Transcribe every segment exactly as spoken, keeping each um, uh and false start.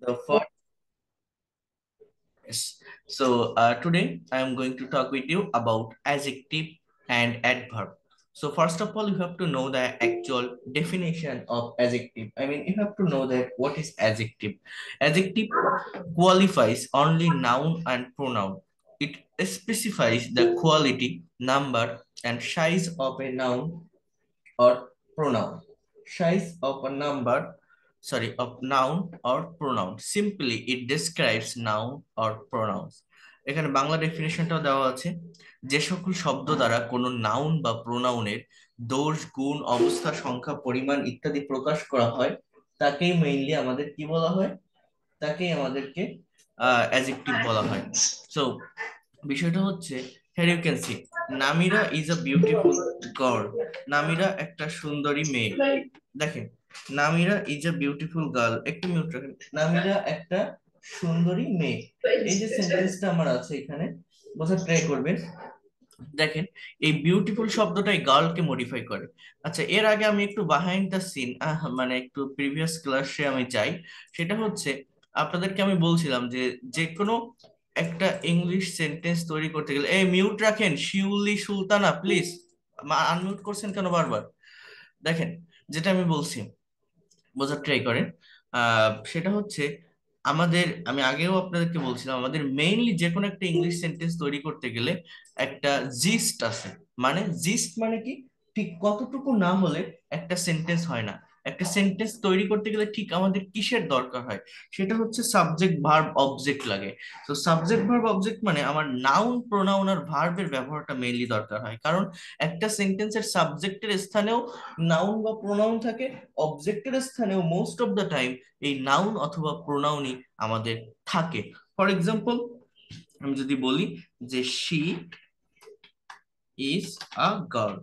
The first, yes. So uh, today I am going to talk with you about adjective and adverb. So first of all, you have to know the actual definition of adjective. I mean, you have to know that what is adjective. Adjective qualifies only noun and pronoun. It specifies the quality, number, and size of a noun or pronoun. Size of a number, sorry, of noun or pronoun. Simply, it describes noun or pronouns. এখানে বাংলা ডেফিনিশনটাও দেওয়া আছে, যে সকল শব্দ দ্বারা কোনো noun বা প্রোনাউনের দোষ, গুণ, অবস্থা, সংখ্যা, পরিমাণ ইত্যাদি প্রকাশ করা হয় তাকেই মেইনলি আমাদের কি বলা হয়, তাকেই আমাদেরকে অ্যাডজেক্টিভ বলা হয়। সো বিষয়টা হচ্ছে, here you can see Namira is a beautiful girl. Namira একটা সুন্দরী মেয়ে। দেখেন, Namira is a beautiful girl, একটু মিউট রাখেন। Namira একটা সুন্দরী মেয়ে, এই যে সেন্টেন্সটা আমার আছে এখানে, বোঝার ট্রাই করবেন। দেখেন, এই বিউটিফুল শব্দটাই গার্লকে মডিফাই করে। আচ্ছা, এর আগে আমি একটু বিহাইন্ড দ্য সিন, মানে একটু প্রিভিয়াস ক্লাসে আমি যাই। সেটা হচ্ছে, আপনাদেরকে আমি বলছিলাম যে যে কোনো একটা ইংলিশ সেন্টেন্স তৈরি করতে গেলে, এই মিউট রাখেন শিউলি সুলতানা, প্লিজ আনমিউট করছেন কেন বারবার? দেখেন, যেটা আমি বলছি বোঝার ট্রাই করেন। আহ সেটা হচ্ছে আমাদের, আমি আগেও আপনাদেরকে বলছিলাম, আমাদের মেইনলি যে কোনো একটা ইংলিশ সেন্টেন্স তৈরি করতে গেলে একটা জিস্ট আছে। মানে জিস্ট মানে কি, ঠিক কতটুকু না হলে একটা সেন্টেন্স হয় না। একটা সেন্টেন্স তৈরি করতে গেলে ঠিক আমাদের কিসের দরকার হয়, সেটা হচ্ছে সাবজেক্ট, ভার্ব, অবজেক্ট লাগে। তো সাবজেক্ট, ভার্ব, অবজেক্ট মানে আমার নাউন, প্রোনাউন আর ভার্বের ব্যবহারটা মেইনলি দরকার হয়, কারণ একটা সেন্টেন্সের সাবজেক্টের স্থানেও নাউন বা প্রোনাউন থাকে, অবজেক্টের স্থানেও মোস্ট অফ দ্য টাইম এই নাউন অথবা প্রোনাউনই আমাদের থাকে। ফর এক্সাম্পল, আমি যদি বলি যে শি ইজ আ গার্ল,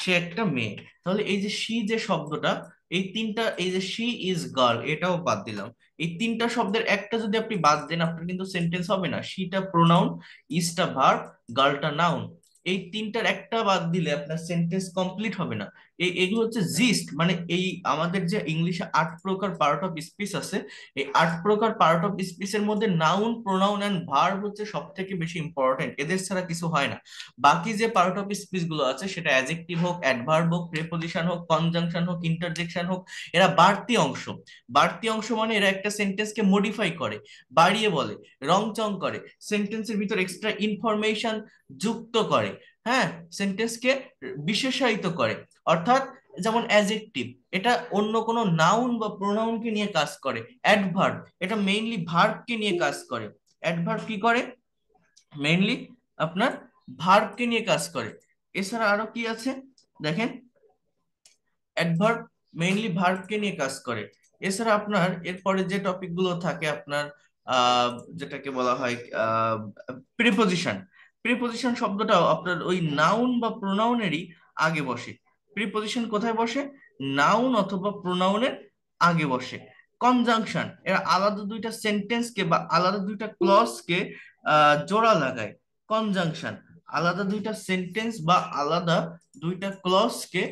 সে একটা মেয়ে, তাহলে এই যে শি যে শব্দটা, এই তিনটা, এই যে she is girl, এটাও বাদ দিলাম। এই তিনটা শব্দের একটা যদি আপনি বাদ দেন, আপনার কিন্তু সেন্টেন্স হবে না। sheটা pronoun, isটা verb, girlটা noun। এই তিনটার একটা বাদ দিলে আপনার সেন্টেন্স কমপ্লিট হবে না। এই এগুলো হচ্ছে জিস্ট, মানে এই আমাদের যে ইংলিশে আট প্রকার পার্ট অফ স্পিচ আছে, এই আট প্রকার পার্ট অফ স্পিচের মধ্যে নাউন, প্রোনাউন এন্ড ভার্ব হচ্ছে সব থেকে বেশি ইম্পর্টেন্ট, এদের ছাড়া কিছু হয় না। বাকি যে পার্ট অফ স্পিচ গুলো আছে, সেটা অ্যাডজেক্টিভ হোক, অ্যাডভার্ব হোক, প্রেপজিশন হোক, কনজাংশন হোক, ইন্টারজেকশন হোক, এরা বাড়তি অংশ। বাড়তি অংশ মানে এরা একটা সেন্টেন্সকে মডিফাই করে, বাড়িয়ে বলে, রংচং করে, সেন্টেন্সের ভিতর এক্সট্রা ইনফরমেশন যুক্ত করে, হ্যাঁ, সেন্টেন্সকে বিশেষায়িত করে। অর্থাৎ যেমন অ্যাডজেক্টিভ, এটা অন্য কোনো নাউন বা প্রোনাউনকে নিয়ে কাজ করে। অ্যাডভার্ব, এটা মেইনলি ভার্বকে নিয়ে কাজ করে। অ্যাডভার্ব কি করে? মেইনলি আপনার ভার্বকে নিয়ে কাজ করে। এছাড়া আরো কি আছে দেখেন, অ্যাডভার্ব মেইনলি ভার্বকে নিয়ে কাজ করে। এছাড়া আপনার এরপরে যে টপিকগুলো থাকে, আপনার আহ যেটাকে বলা হয় আহ প্রিপজিশন। প্রিপজিশন শব্দটাও আপনার ওই নাউন বা প্রোনাউনেরই আগে বসে। প্রিপজিশন কোথায় বসে? নাউন অথবা প্রোনাউনের আগে বসে। কনজাংশন, এরা আলাদা দুইটা সেন্টেন্সকে বা আলাদা দুইটা ক্লজকে জোড়া লাগায়। কনজাংশন আলাদা দুইটা সেন্টেন্স বা আলাদা দুইটা ক্লজকে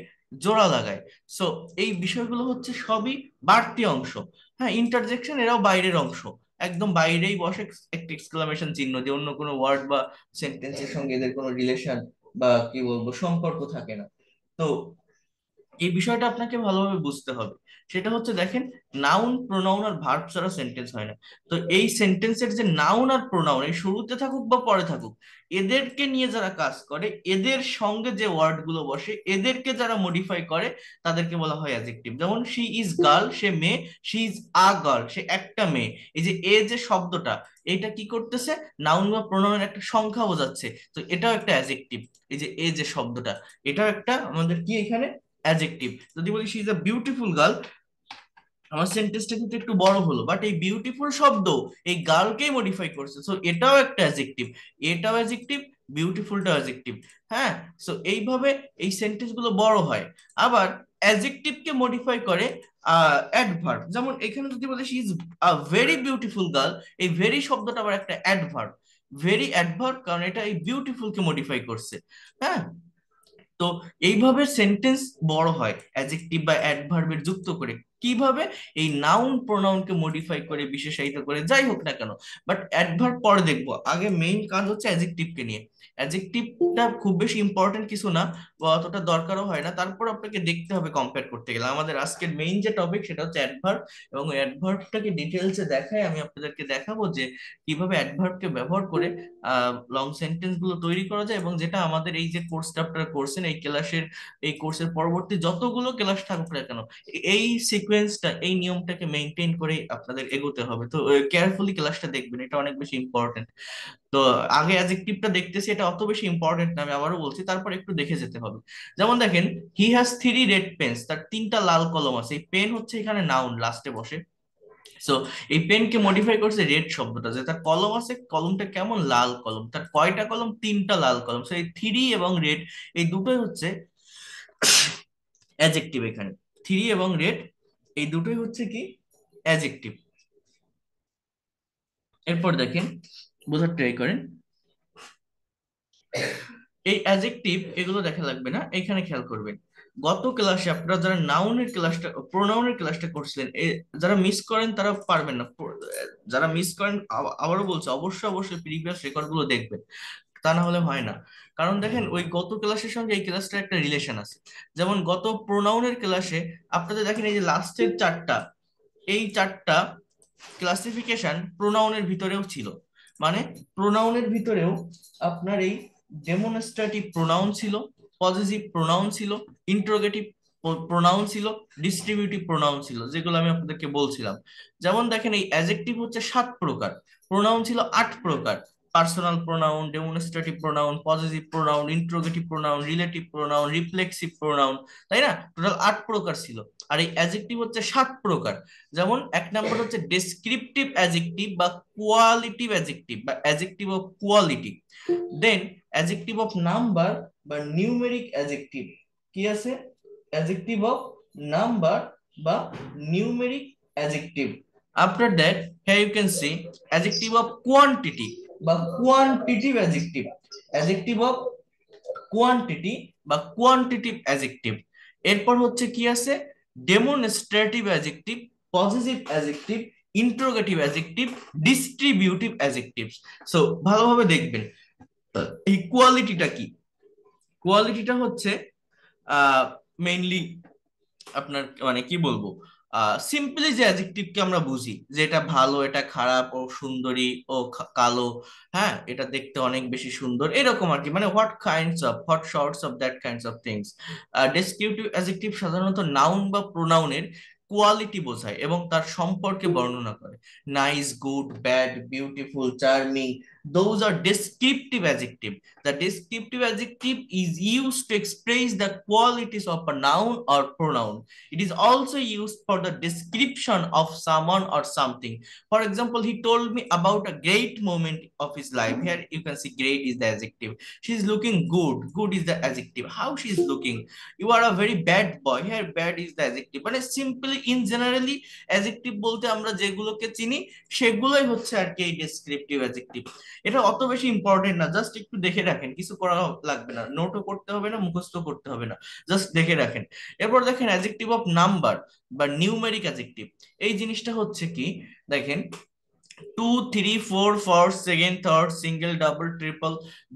জোড়া লাগায়। সো এই বিষয়গুলো হচ্ছে সবই বাড়তি অংশ। হ্যাঁ, ইন্টারজেকশন এরাও বাইরের অংশ, একদম বাইরেই বসে, একটা এক্সক্লামেশন চিহ্ন দিয়ে। অন্য কোনো ওয়ার্ড বা সেন্টেন্সের সঙ্গে এদের কোনো রিলেশন বা কি বলবো সম্পর্ক থাকে না। তো এই বিষয়টা আপনাকে ভালোভাবে বুঝতে হবে। সেটা হচ্ছে দেখেন, নাউন, প্রোনাউন আর ভার্ব ছাড়া সেন্টেন্স হয় না। তো এই সেন্টেন্সের যে নাউন আর প্রোনাউন, এই শুরুতে থাকুক বা পরে থাকুক, এদেরকে নিয়ে যারা কাজ করে, এদের সঙ্গে যে ওয়ার্ড গুলো বসে, এদেরকে যারা মডিফাই করে, তাদেরকে বলা হয় অ্যাডজেক্টিভ। যেমন শি ইজ গার্ল, সে মেয়ে, শি ইজ আ গার্ল, সে একটা মেয়ে। এই যে এ যে শব্দটা, এটা কি করতেছে? নাউন বা প্রোনাউনের একটা সংখ্যা বোঝাচ্ছে। তো এটাও একটা অ্যাডজেক্টিভ। এই যে এ যে শব্দটা, এটাও একটা আমাদের কি এখানে অ্যাডজেক্টিভ। যদি বলি she is a beautiful girl, আমার সেন্টেন্সটা কিন্তু একটু বড় হলো, বাট এই বিউটিফুল শব্দ এই গার্লকেই মডিফাই করছে। সো এটাও একটা অ্যাডজেক্টিভ, এটাও অ্যাডজেক্টিভ, বিউটিফুলটাও অ্যাডজেক্টিভ। হ্যাঁ, সো এইভাবে এই সেন্টেন্সগুলো বড় হয়। আবার অ্যাডজেক্টিভকে মডিফাই করে আহ অ্যাডভার্ব। যেমন এখানে যদি বলি she is a very beautiful girl, এই ভেরি শব্দটা আবার একটা অ্যাডভার্ব, ভেরি অ্যাডভার্ব, কারণ এটা এই বিউটিফুলকে মডিফাই করছে। হ্যাঁ, তো এইভাবে সেন্টেন্স বড় হয় অ্যাডজেক্টিভ বা অ্যাডভার্বের যুক্ত করে। কিভাবে এই নাউন প্রোনাউনকে মডিফাই করে বিশেষায়িত করে যাই হোক না কেন, বাট অ্যাডভার্ব পরে দেখবো, আগে মেইন কাজ হচ্ছে অ্যাডজেক্টিভকে নিয়ে। অ্যাডজেক্টিভটা খুব বেশি ইম্পর্টেন্ট কিছু না বা অতটা দরকারও হয় না, তারপর আপনাকে দেখতে হবে কম্পেয়ার করতে গেলে। আমাদের আজকের মেইন যে টপিক সেটা হচ্ছে অ্যাডভার্ব, এবং অ্যাডভার্বটাকে ডিটেলসে দেখায় আমি আপনাদেরকে দেখাবো যে কিভাবে অ্যাডভার্বকে ব্যবহার করে আহ লং সেন্টেন্স গুলো তৈরি করা যায়, এবং যেটা আমাদের এই যে কোর্সটা আপনারা করছেন এই ক্লাসের এই কোর্সের পরবর্তী যতগুলো ক্লাস থাকুক না কেন এই সিকোয়েন্সটা এই নিয়মটাকে মেনটেন করে আপনাদের এগোতে হবে। তো কেয়ারফুলি ক্লাসটা দেখবেন, এটা অনেক বেশি ইম্পর্টেন্ট। তো আগে অ্যাডজেক্টিভটা দেখতেছি, এটা অত বেশি ইম্পর্টেন্ট না, আমি আবারও বলছি, তারপর একটু দেখে যেতে হবে। যেমন দেখেন, he has three red pens, তার তিনটা লাল কলম আছে। এই পেন হচ্ছে এখানে নাউন, লাস্টে বসে। সো এই পেনকে মডিফাই করছে রেড শব্দটা, যে তার কলম আছে, কলমটা কেমন, লাল কলম। তার কয়টা কলম? তিনটা লাল কলম। সো এই থ্রি এবং রেড এই দুটোই হচ্ছে অ্যাডজেক্টিভ। এখানে থ্রি এবং রেড এই দুটোই হচ্ছে কি, অ্যাডজেক্টিভ। এরপর দেখেন, বোঝার ট্রাই করেন, এই অ্যাডজেক্টিভ এগুলো দেখা লাগবে না, এখানে খেয়াল করবেন। গত ক্লাসে আপনারা যারা নাউনের ক্লাসটা প্রোনাউনের ক্লাসটা করছিলেন, যারা মিস করেন তারা পারবেন না। যারা মিস করেন আবারও বলছে, অবশ্যই অবশ্যই প্রিভিয়াস রেকর্ড গুলো দেখবেন, তা না হলে হয় না। কারণ দেখেন ওই গত ক্লাসের সঙ্গে এই ক্লাসটার একটা রিলেশন আছে। যেমন গত প্রোনাউনের ক্লাসে আপনাদের দেখেন এই যে লাস্টের চারটা, এই চারটা ক্লাসিফিকেশন প্রোনাউনের ভিতরেও ছিল, মানে প্রোনাউনের ভিতরেও আপনার এই ডেমনস্ট্রেটিভ প্রোনাউন ছিল, পজিটিভ প্রোনাউন ছিল, ইন্টারোগেটিভ প্রোনাউন ছিল, ডিস্ট্রিবিউটিভ প্রোনাউন ছিল, যেগুলো আমি আপনাদেরকে বলছিলাম। যেমন দেখেন এই অ্যাডজেক্টিভ হচ্ছে সাত প্রকার, প্রোনাউন ছিল আট প্রকার, personal pronoun, demonstrative pronoun, positive pronoun, interrogative pronoun, relative pronoun, reflexive pronoun, তাই না? টোটাল আট প্রকার ছিল। আর এই অ্যাডজেক্টিভ হচ্ছে সাত প্রকার। যেমন এক নম্বর হচ্ছে ডেসক্রিপটিভ অ্যাডজেক্টিভ বা কোয়ালিটিভ অ্যাডজেক্টিভ বা adjective of quality, then adjective of number বা নিউমেরিক অ্যাডজেক্টিভ। কি আছে? অ্যাডজেক্টিভ অফ নাম্বার বা numeric adjective. After that here you can see adjective of quantity বা quantitative adjective, adjective of quantity বা quantitative adjective. এরপর হচ্ছে কি আছে? Demonstrative adjective, positive adjective, interrogative adjective, distributive adjective. So ভালোভাবে দেখবেন এই কোয়ালিটিটা কি। কোয়ালিটিটা হচ্ছে আহ মেইনলি আপনার মানে কি বলবো, সিম্পলি যে অ্যাডজেক্টিভকে আমরা বুঝি যে এটা ভালো, এটা খারাপ, ও সুন্দরী, ও কালো, হ্যাঁ এটা দেখতে অনেক বেশি সুন্দর, এরকম আর কি, মানে what kinds of, what sorts of that kinds of things. Descriptive adjective সাধারণত নাউন বা প্রোনাউনের কোয়ালিটি বোঝায় এবং তার সম্পর্কে বর্ণনা করে। Nice, good, bad, beautiful, charming, those are descriptive adjective. The descriptive adjective is used to express the qualities of a noun or pronoun. It is also used for the description of someone or something. For example, he told me about a great moment of his life. Here you can see great is the adjective. She is looking good, good is the adjective, how she is looking. You are a very bad boy, here bad is the adjective. But simply in generally adjective bolte amra jeguloke chini seguloi hocche ar ki descriptive adjective. এটা অত বেশি important না, just একটু দেখে রাখেন, কিছু করা লাগবে না, নোটও করতে হবে না, মুখস্থ করতে হবে না, জাস্ট দেখে রাখেন। এরপর দেখেন অ্যাডজেক্টিভ অফ নাম্বার বা নিউমেরিক অ্যাডজেক্টিভ। এই জিনিসটা হচ্ছে কি, দেখেন two, three, four, four, second, third, single, double, triple.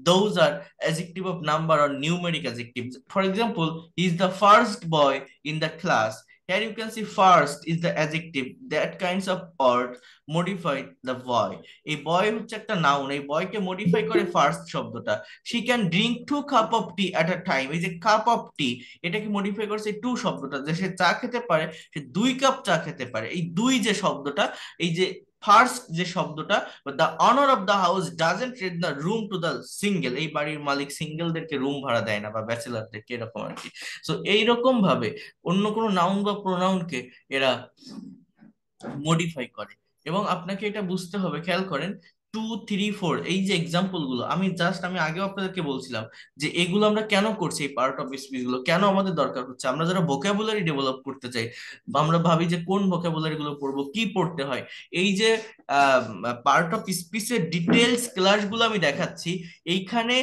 Those are adjective of number or numeric adjectives. For example, he is the first boy in the class. Here you can see first is the adjective. That kinds of word modify the boy. A boy হচ্ছে একটা noun, এই boyকে modify করে first শব্দটা। She can drink two cup of tea at a time. এই যে cup of tea এটাকে modify করছে two শব্দটা, যে সে চা খেতে পারে, সে দুই কাপ চা খেতে পারে। এই দুই যে শব্দটা, এই যে ফার্স্ট যে শব্দটা, the owner of the house doesn't rent the room to the single, এই বাড়ির মালিক সিঙ্গেলদেরকে রুম ভাড়া দেয় না বা ব্যাচেলারদেরকে, এরকম আর কি। সো এইরকম ভাবে অন্য কোনো নাউন বা প্রোনাউনকে এরা মডিফাই করে। এবং আপনাকে এটা বুঝতে হবে, খেয়াল করেন two, three, four. এই যে এক্সাম্পল গুলো আমি জাস্ট আমি আগেও আপনাদেরকে বলছিলাম যে এগুলো আমরা কেন করছি, এই পার্ট অফ স্পিচ গুলো কেন আমাদের দরকার হচ্ছে। আমরা যারা ভোকাবুলারি ডেভেলপ করতে চাই, আমরা ভাবি যে কোন ভোকাবুলারি গুলো পড়বো, কি পড়তে হয়। এই যে পার্ট অফ স্পিচের ডিটেলস ক্লাসগুলো আমি দেখাচ্ছি, এইখানে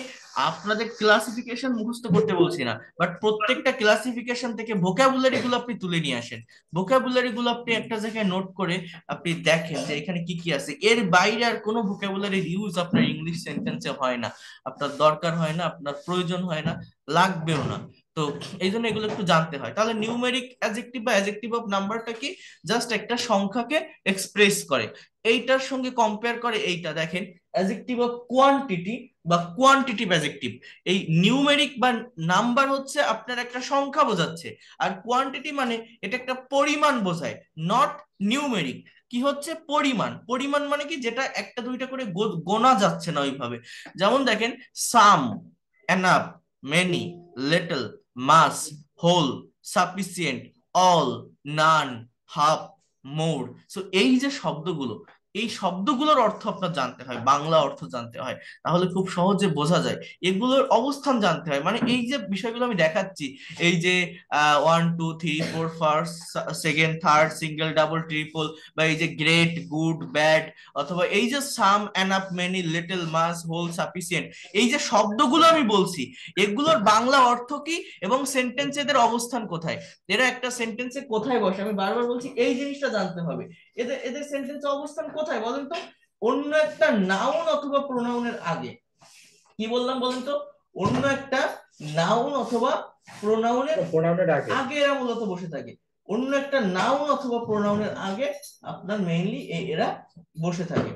আপনাদের ক্লাসিফিকেশন মুখস্থ করতে বলছি না, বাট প্রত্যেকটা ক্লাসিফিকেশন থেকে ভোকাবুলারি গুলো আপনি তুলে নিয়ে আসেন। ভোকাবুলারি গুলো আপনি একটা জায়গায় নোট করে আপনি দেখেন যে এখানে কি কি আছে। এর বাইরে আর কোনো ভোকাবুলারির ইউজ আপনার ইংলিশ সেন্টেন্সে হয় না, আপনার দরকার হয় না, আপনার প্রয়োজন হয় না, লাগবেও না। তো এই জন্য এগুলো একটু জানতে হয়। তাহলে নিউমেরিক অ্যাডজেক্টিভ বা অ্যাডজেক্টিভ অফ নাম্বারটা কি? জাস্ট একটা সংখ্যাকে এক্সপ্রেস করে, এইটার সঙ্গে কম্পেয়ার করে। এইটা দেখেন অ্যাডজেক্টিভ অফ কোয়ান্টিটি বা কোয়ান্টিটিভ অ্যাডজেক্টিভ। এই নিউমেরিক বা নাম্বার হচ্ছে আপনার একটা সংখ্যা বোঝাচ্ছে, আর কোয়ান্টিটি মানে এটা একটা পরিমাণ বোঝায়, নট নিউমেরিক। কি হচ্ছে? পরিমাণ। পরিমাণ মানে কি? যেটা একটা দুইটা করে গোনা যাচ্ছে না ওইভাবে। যেমন দেখেন some, enough, many, little, much, whole, sufficient, all, none, half, more. So এই যে শব্দগুলো, এই শব্দগুলোর অর্থ আপনার জানতে হয়, বাংলা অর্থ জানতে হয়, তাহলে খুব সহজে বোঝা যায়। এগুলোর অবস্থান জানতে হয়, মানে এই যে বিষয়গুলো আমি দেখাচ্ছি, এই যে one two three four first second third single double triple, বা এই যে গ্রেট, গুড, ব্যাড, অথবা এই যে some, enough, many, little, much, whole, sufficient, এই যে শব্দগুলো আমি বলছি, এগুলোর বাংলা অর্থ কি এবং সেন্টেন্সে এদের অবস্থান কোথায়, এরা একটা সেন্টেন্সে কোথায় বসে, আমি বারবার বলছি এই জিনিসটা জানতে হবে। এদের এদের সেন্টেন্সে অবস্থান কোথায় বলেন তো? অন্য একটা নাউন অথবা প্রোনাউনের আগে। কি বললাম বলেন তো? অন্য একটা নাউন অথবা প্রোনাউনের প্রোনাউনের আগে আগে এরা মূলত বসে থাকে। অন্য একটা নাউন অথবা প্রোনাউনের আগে আপনার মেইনলি এরা বসে থাকে।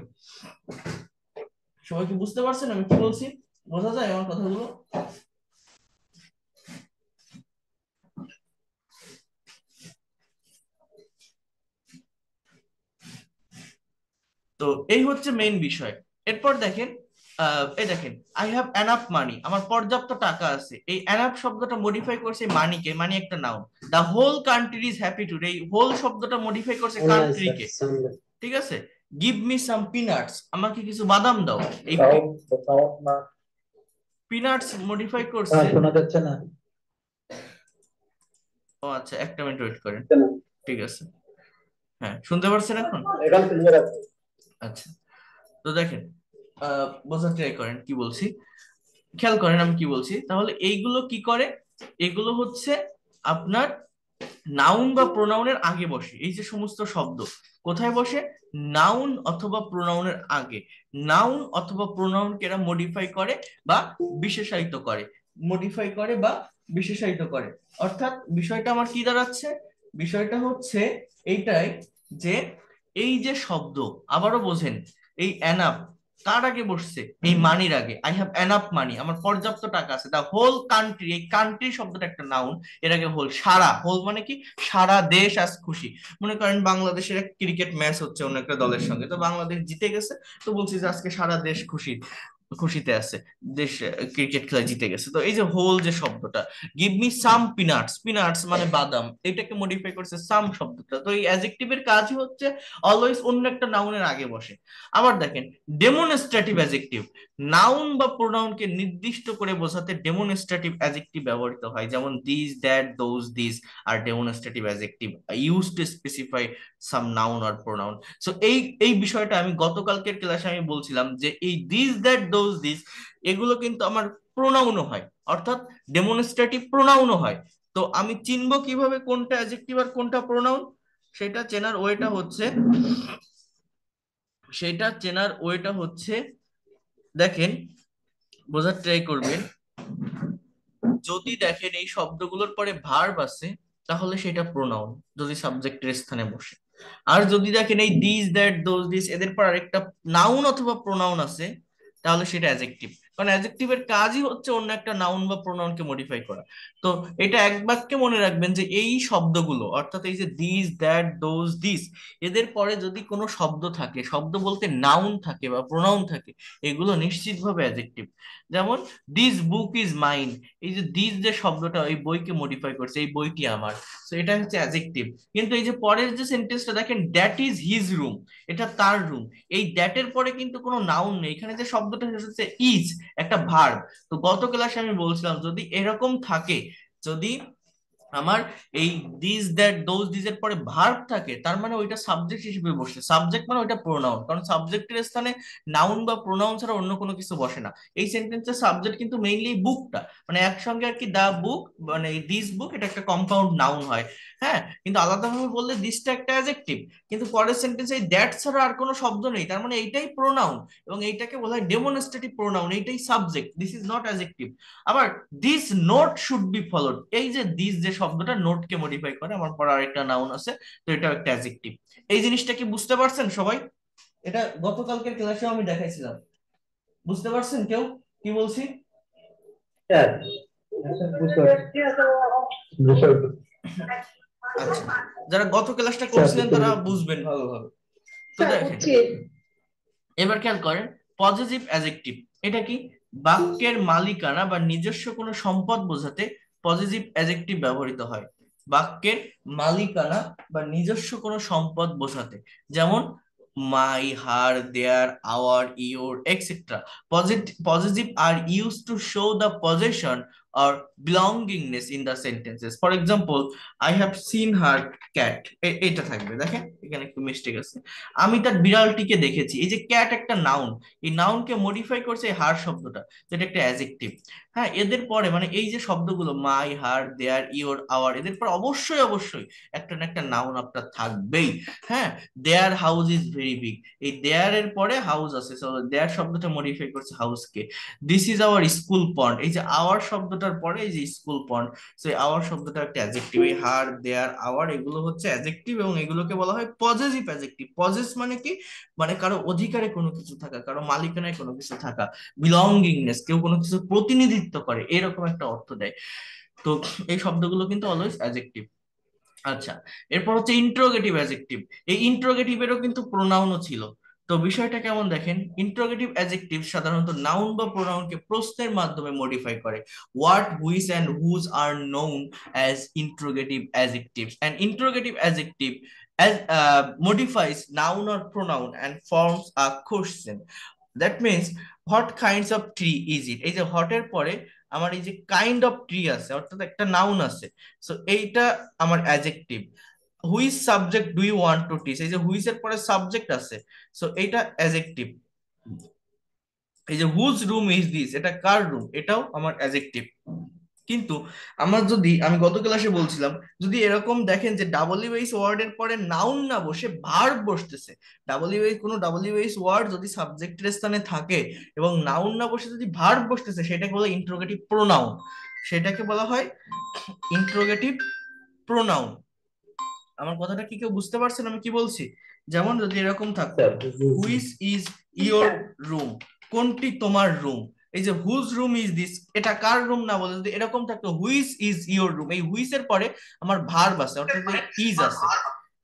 সবাই কি বুঝতে পারছেন আমি কি বলছি? বোঝা যায় আমার কথাগুলো? তো এই হচ্ছে মেইন বিষয়। এরপর দেখেন আহ এই দেখেন আই হ্যাভ এনাফ মানি, আমার পর্যাপ্ত টাকা আছে। এই এনাফ শব্দটা মডিফাই করছে মানিকে, মানি একটা noun. The whole country is happy today, এই হোল শব্দটা মডিফাই করছে কান্ট্রিকে, ঠিক আছে। গিভ মি সাম পিনাটস, আমাকে কিছু বাদাম দাও। এই পিনাটস মডিফাই করছে। শোনা যাচ্ছে না? ও আচ্ছা, একটা মিনিট ওয়েট করেন, ঠিক আছে। হ্যাঁ, শুনতে পারছেন এখন? এখন ক্লিয়ার আছে। আচ্ছা, তো দেখেন আহ বোঝার ট্রাই করেন কি বলছি, খেয়াল করেন আমি কি বলছি। তাহলে এইগুলো কি করে? এগুলো হচ্ছে আপনার নাউন বা প্রোনাউনের আগে বসে। এই যে সমস্ত শব্দ কোথায় বসে? নাউন অথবা প্রোনাউনের আগে। নাউন অথবা প্রোনাউনকে এরা মডিফাই করে বা বিশেষায়িত করে, মডিফাই করে বা বিশেষায়িত করে। অর্থাৎ বিষয়টা আমার কি দাঁড়াচ্ছে? বিষয়টা হচ্ছে এইটাই যে এই যে শব্দ, আবারও বোঝেন, এই এনাফ কার আগে বসছে? এই মানির আগে। আই হ্যাভ এনাফ মানি, আমার পর্যাপ্ত টাকা আছে। দা হোল কান্ট্রি, এই কান্ট্রি শব্দটা একটা নাউন, এর আগে হোল। সারা, হোল মানে কি? সারা দেশ আজ খুশি। মনে করেন বাংলাদেশের এক ক্রিকেট ম্যাচ হচ্ছে অন্য একটা দলের সঙ্গে, তো বাংলাদেশ জিতে গেছে, তো বলছি যে আজকে সারা দেশ খুশি, খুশিতে আছে, দেশ ক্রিকেট খেলায় জিতে গেছে। তো এই যে হোল যে শব্দটা, give me some peanuts, peanuts মানে বাদাম, এটাকে মডিফাই করছে সাম শব্দটা। তো এই অ্যাডজেক্টিভের কাজ হচ্ছে অলওয়েজ অন্য একটা নাউনের আগে বসে। আবার দেখেন ডেমনস্ট্রেটিভ অ্যাডজেক্টিভ, নাউন বা প্রোনাউনকে নির্দিষ্ট করে বোঝাতে ডেমনস্ট্রেটিভ অ্যাডজেক্টিভ ব্যবহৃত হয়। যেমন this, that, those, this are demonstrative adjective use to specify some noun or pronoun. So এই এই বিষয়টা আমি গতকালকের ক্লাসে আমি বলছিলাম যে এই দিস, দ্যাট, দোজ, দিস এগুলো কিন্তু আমার প্রোনাউনও হয়, অর্থাৎ ডেমনস্ট্রেটিভ প্রোনাউনও হয়। তো আমি চিনবো কিভাবে কোনটা অ্যাডজেক্টিভ আর কোনটা প্রোনাউন? সেটা চেনার ওয়েটা হচ্ছে সেটা চেনার ওয়েটা হচ্ছে দেখেন, বোঝার ট্রাই করবেন। যদি দেখেন এই শব্দগুলোর পরে ভার্ব আছে, তাহলে সেটা প্রোনাউন, যদি সাবজেক্টের স্থানে বসে। আর যদি দেখেন এই দিস, দ্যাট, দোজ, দিস এদের পর আরেকটা নাউন অথবা প্রোনাউন আছে, তাহলে সেটা অ্যাডজেক্টিভ। কারণ অ্যাডজেক্টিভের কাজই হচ্ছে অন্য একটা নাউন বা প্রোনাউনকে মডিফাই করা। তো এটা এক বাক্যে মনে রাখবেন যে এই শব্দগুলো অর্থাৎ এই যে দিস, দ্যাট, দোজ, দিস, এদের পরে যদি কোনো শব্দ থাকে, শব্দ বলতে নাউন থাকে বা প্রোনাউন থাকে, এগুলো নিশ্চিতভাবে অ্যাডজেক্টিভ। যেমন দিস বুক ইজ মাইন, এই যে দিস যে শব্দটা এই বইকে মডিফাই করছে, এই বইটি আমার, তো এটা হচ্ছে অ্যাডজেক্টিভ। কিন্তু এই যে পরের যে সেন্টেন্সটা দেখেন, দ্যাট ইজ হিজ রুম, এটা তার রুম, এই দ্যাট এর পরে কিন্তু কোনো নাউন নেই, এখানে যে শব্দটা এসেছে ইজ একটা ভার্ব। তো গত ক্লাসে আমি বলছিলাম যদি এরকম থাকে, যদি আমার এই দিস, দ্যাট, দোজ, দিস এর পরে ভার্ব থাকে, তার মানে ওইটা সাবজেক্ট হিসেবে বসে। সাবজেক্ট মানে ওইটা প্রোনাউন, কারণ সাবজেক্টের স্থানে নাউন বা প্রোনাউন ছাড়া অন্য কোনো কিছু বসে না। এই সেন্টেন্সের সাবজেক্ট কিন্তু মেইনলি বুকটা, মানে একসঙ্গে আর কি দ্য বুক, মানে দিস বুক, এটা একটা কম্পাউন্ড নাউন হয়। হ্যাঁ, কিন্তু আলাদাভাবে বললে দিসটা একটা অ্যাডজেক্টিভ, কিন্তু পরের সেন্টেন্সে এই দ্যাট ছাড়া আর কোনো শব্দ নেই, তার মানে এইটাই প্রোনাউন এবং এইটাকে বলা হয় ডেমনস্ট্রেটিভ প্রোনাউন, এইটাই subject, this is not adjective. আবার this note should be followed, এই যে দিস যে শব্দটা নোটকে মডিফাই করে, আমার পরে আরেকটা নাউন আছে, তো এটা একটা অ্যাডজেক্টিভ। এই জিনিসটা কি বুঝতে পারছেন সবাই? এটা গতকালকের ক্লাসে আমি দেখাইছিলাম, বুঝতে পারছেন কেউ কি বলছি? স্যার আচ্ছা, যারা গত ক্লাসটা করছিলেন তারা বুঝবেন ভালোভাবে। তো দেখেন এবার খেয়াল করেন, পজিটিভ অ্যাডজেক্টিভ এটা কি? বাক্যের মালিকানা বা নিজস্ব কোনো সম্পদ বোঝাতে পজিটিভ অ্যাডজেক্টিভ ব্যবহৃত হয়, বাক্যের মালিকানা বা নিজস্ব কোনো সম্পদ বোঝাতে। যেমন my, her, their, our, your, et cetera. Posit- positive are used to show the possession or belongingness in the sentences. For example, I have seen her cat. এটা থাকবে, দেখেন এখানে একটু মিস্টেক আছে, আমি তার বিড়ালটিকে দেখেছি। এই যে ক্যাট একটা নাউন, এই নাউনকে মডিফাই করছে এই হার শব্দটা, যেটা একটা অ্যাডজেক্টিভ। হ্যাঁ, এদের পরে মানে এই যে শব্দগুলো my, her, their, your, our, এদের পরে অবশ্যই অবশ্যই একটা না একটা নাউন আপনার থাকবেই। হ্যাঁ, their house is very big, এই there এর পরে house আছে, সো there শব্দটা মডিফাই করছে house কে। this is our school pond, এই যে our শব্দটার পরে এই যে school pond, সো our শব্দটা একটা অ্যাডজেক্টিভ। এই her, their, our এগুলো হচ্ছে অ্যাডজেক্টিভ এবং এগুলোকে বলা হয় পজেসিভ অ্যাডজেক্টিভ। পজেস মানে কি? মানে কারো অধিকারে কোনো কিছু থাকা, কারো মালিকানায় কোনো কিছু থাকা, belongingness, কেউ কোনো কিছু প্রতিনিধিত্ব করে, এরকম একটা অর্থ দেয়। তো এই শব্দগুলো কিন্তু অলওয়েজ অ্যাডজেক্টিভ। আচ্ছা, এরপর হচ্ছে ইন্ট্রোগেটিভ অ্যাডজেক্টিভ। এই ইন্ট্রোগেটিভেরও কিন্তু প্রোনাউনও ছিল। তো বিষয়টা কেমন দেখেন, ইন্ট্রোগেটিভ অ্যাডজেক্টিভ সাধারণত নাউন বা প্রোনাউনকে প্রশ্নের মাধ্যমে মডিফাই করে। What, which and whose are known as interrogative adjectives, and interrogative adjective as modifies noun or pronoun and forms a question. That means what kinds of tree is it, এই যে হোয়াটের পরে আমার এই যে কাইন্ড অফ ট্রি আছে, অর্থাৎ একটা noun আছে, সো এইটা আমার adjective. Which subject do you want to teach, এই যে হুইচ এর পরে সাবজেক্ট আছে, সো এইটা অ্যাডজেক্টিভ। এই যে হুজ রুম ইজ দিস, এটা কার রুম, এটাও আমার অ্যাডজেক্টিভ। কিন্তু আমার যদি, আমি গত ক্লাসে বলছিলাম, যদি এরকম দেখেন যে ডাব্লিউএইচ ওয়ার্ড এর পরে নাউন না বসে ভার্ব বসতেছে, ডাব্লিউএইচ কোনো ডাব্লিউএইচ ওয়ার্ড যদি সাবজেক্টের স্থানে থাকে এবং নাউন না বসে যদি ভার্ব বসতেছে, সেটাকে বলে ইন্ট্রোগেটিভ প্রোনাউন, সেটাকে বলা হয় ইন্ট্রোগেটিভ প্রোনাউন। আমার কথাটা কি কেউ বুঝতে পারছেন আমি কি বলছি? যেমন যদি এরকম থাকতো, হুইচ ইজ ইয়োর রুম, কোনটি তোমার রুম, এই যে হুজ রুম ইজ দিস, এটা কার রুম না বলে যদি এরকম থাকতো হুইচ ইজ ইয়োর রুম, এই হুইচ এর পরে আমার ভার্ব আছে, অর্থাৎ ইজ আছে।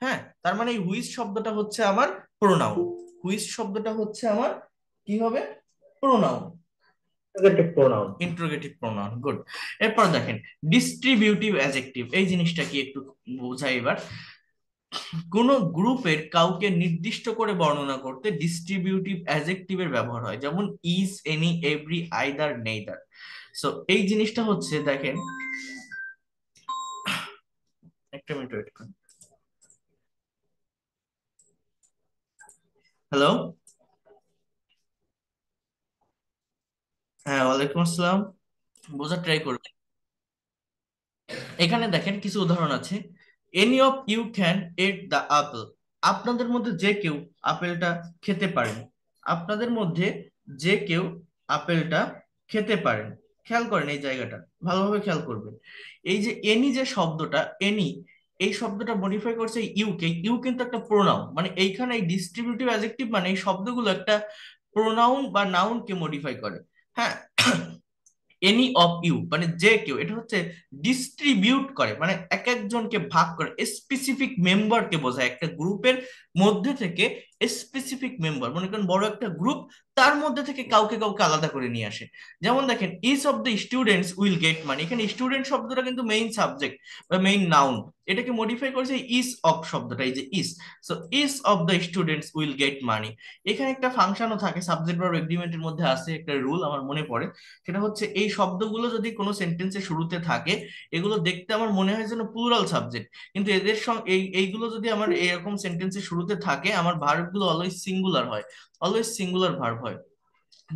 হ্যাঁ, তার মানে এই হুইচ শব্দটা হচ্ছে আমার প্রোনাউন, হুইচ শব্দটা হচ্ছে আমার কি হবে? Pronoun, pronoun, interrogative pronoun. Good. এরপর দেখেন ডিস্ট্রিবিউটিভ অ্যাডজেক্টিভ, এই জিনিসটা কি একটু বোঝাই এবার। কোন গ্রুপের কাউকে নির্দিষ্ট করে বর্ণনা করতে ডিস্ট্রিবিউটিভ অ্যাডজেক্টিভের ব্যবহার হয়, যেমন each, any, every, either, neither. So এই জিনিসটা হচ্ছে দেখেন, একটা মিনিট ওয়েট করুন। হ্যালো, হ্যাঁ, ওয়ালাইকুম আসসালাম। বোঝার ট্রাই করবেন। এখানে দেখেন কিছু উদাহরণ আছে। Any of you can eat the apple, আপনাদের মধ্যে যে কেউ আপেলটা খেতে পারেন, আপনাদের মধ্যে যে কেউ আপেলটা খেতে পারেন। খেয়াল করেন এই জায়গাটা ভালোভাবে খেয়াল করবেন। এই যে এনি যে শব্দটা, এনি এই শব্দটা মডিফাই করছে ইউকে, ইউ কিন্তু একটা প্রোনাউন, মানে এইখানে এই ডিস্ট্রিবিউটিভ অ্যাডজেক্টিভ মানে এই শব্দগুলো একটা প্রোনাউন বা নাউনকে মডিফাই করে। হ্যাঁ, এনি অফ ইউ মানে যে কেউ, এটা হচ্ছে ডিস্ট্রিবিউট করে মানে এক একজনকে ভাগ করে, স্পেসিফিক মেম্বারকে বোঝায়। একটা গ্রুপের মধ্যে থেকে স্পেসিফিক মেম্বার, মনে করেন বড় একটা গ্রুপ, তার মধ্যে থেকে কাউকে কাউকে আলাদা করে নিয়ে আসে। যেমন দেখেন each of the students will get money, এখানে স্টুডেন্ট শব্দটা কিন্তু মেইন সাবজেক্ট বা মেইন নাউন, এটাকে মডিফাই করেছে ইস অফ শব্দটা, এই যে each. So each of the students will get money. এখানে একটা ফাংশনও থাকে সাবজেক্ট ভার্ব এগ্রিমেন্টের মধ্যে আছে একটা রুল, আমার মনে পড়ে, সেটা হচ্ছে এই শব্দগুলো যদি কোনো সেন্টেন্সের শুরুতে থাকে, এগুলো দেখতে আমার মনে হয় যেন প্লুরাল সাবজেক্ট, কিন্তু এদের সঙ্গে এইগুলো যদি আমার এরকম সেন্টেন্সের শুরুতে থাকে, আমার ভার্ব গুলো অলওয়েজ সিঙ্গুলার হয়, অলওয়েজ সিঙ্গুলার ভার্ব হয়।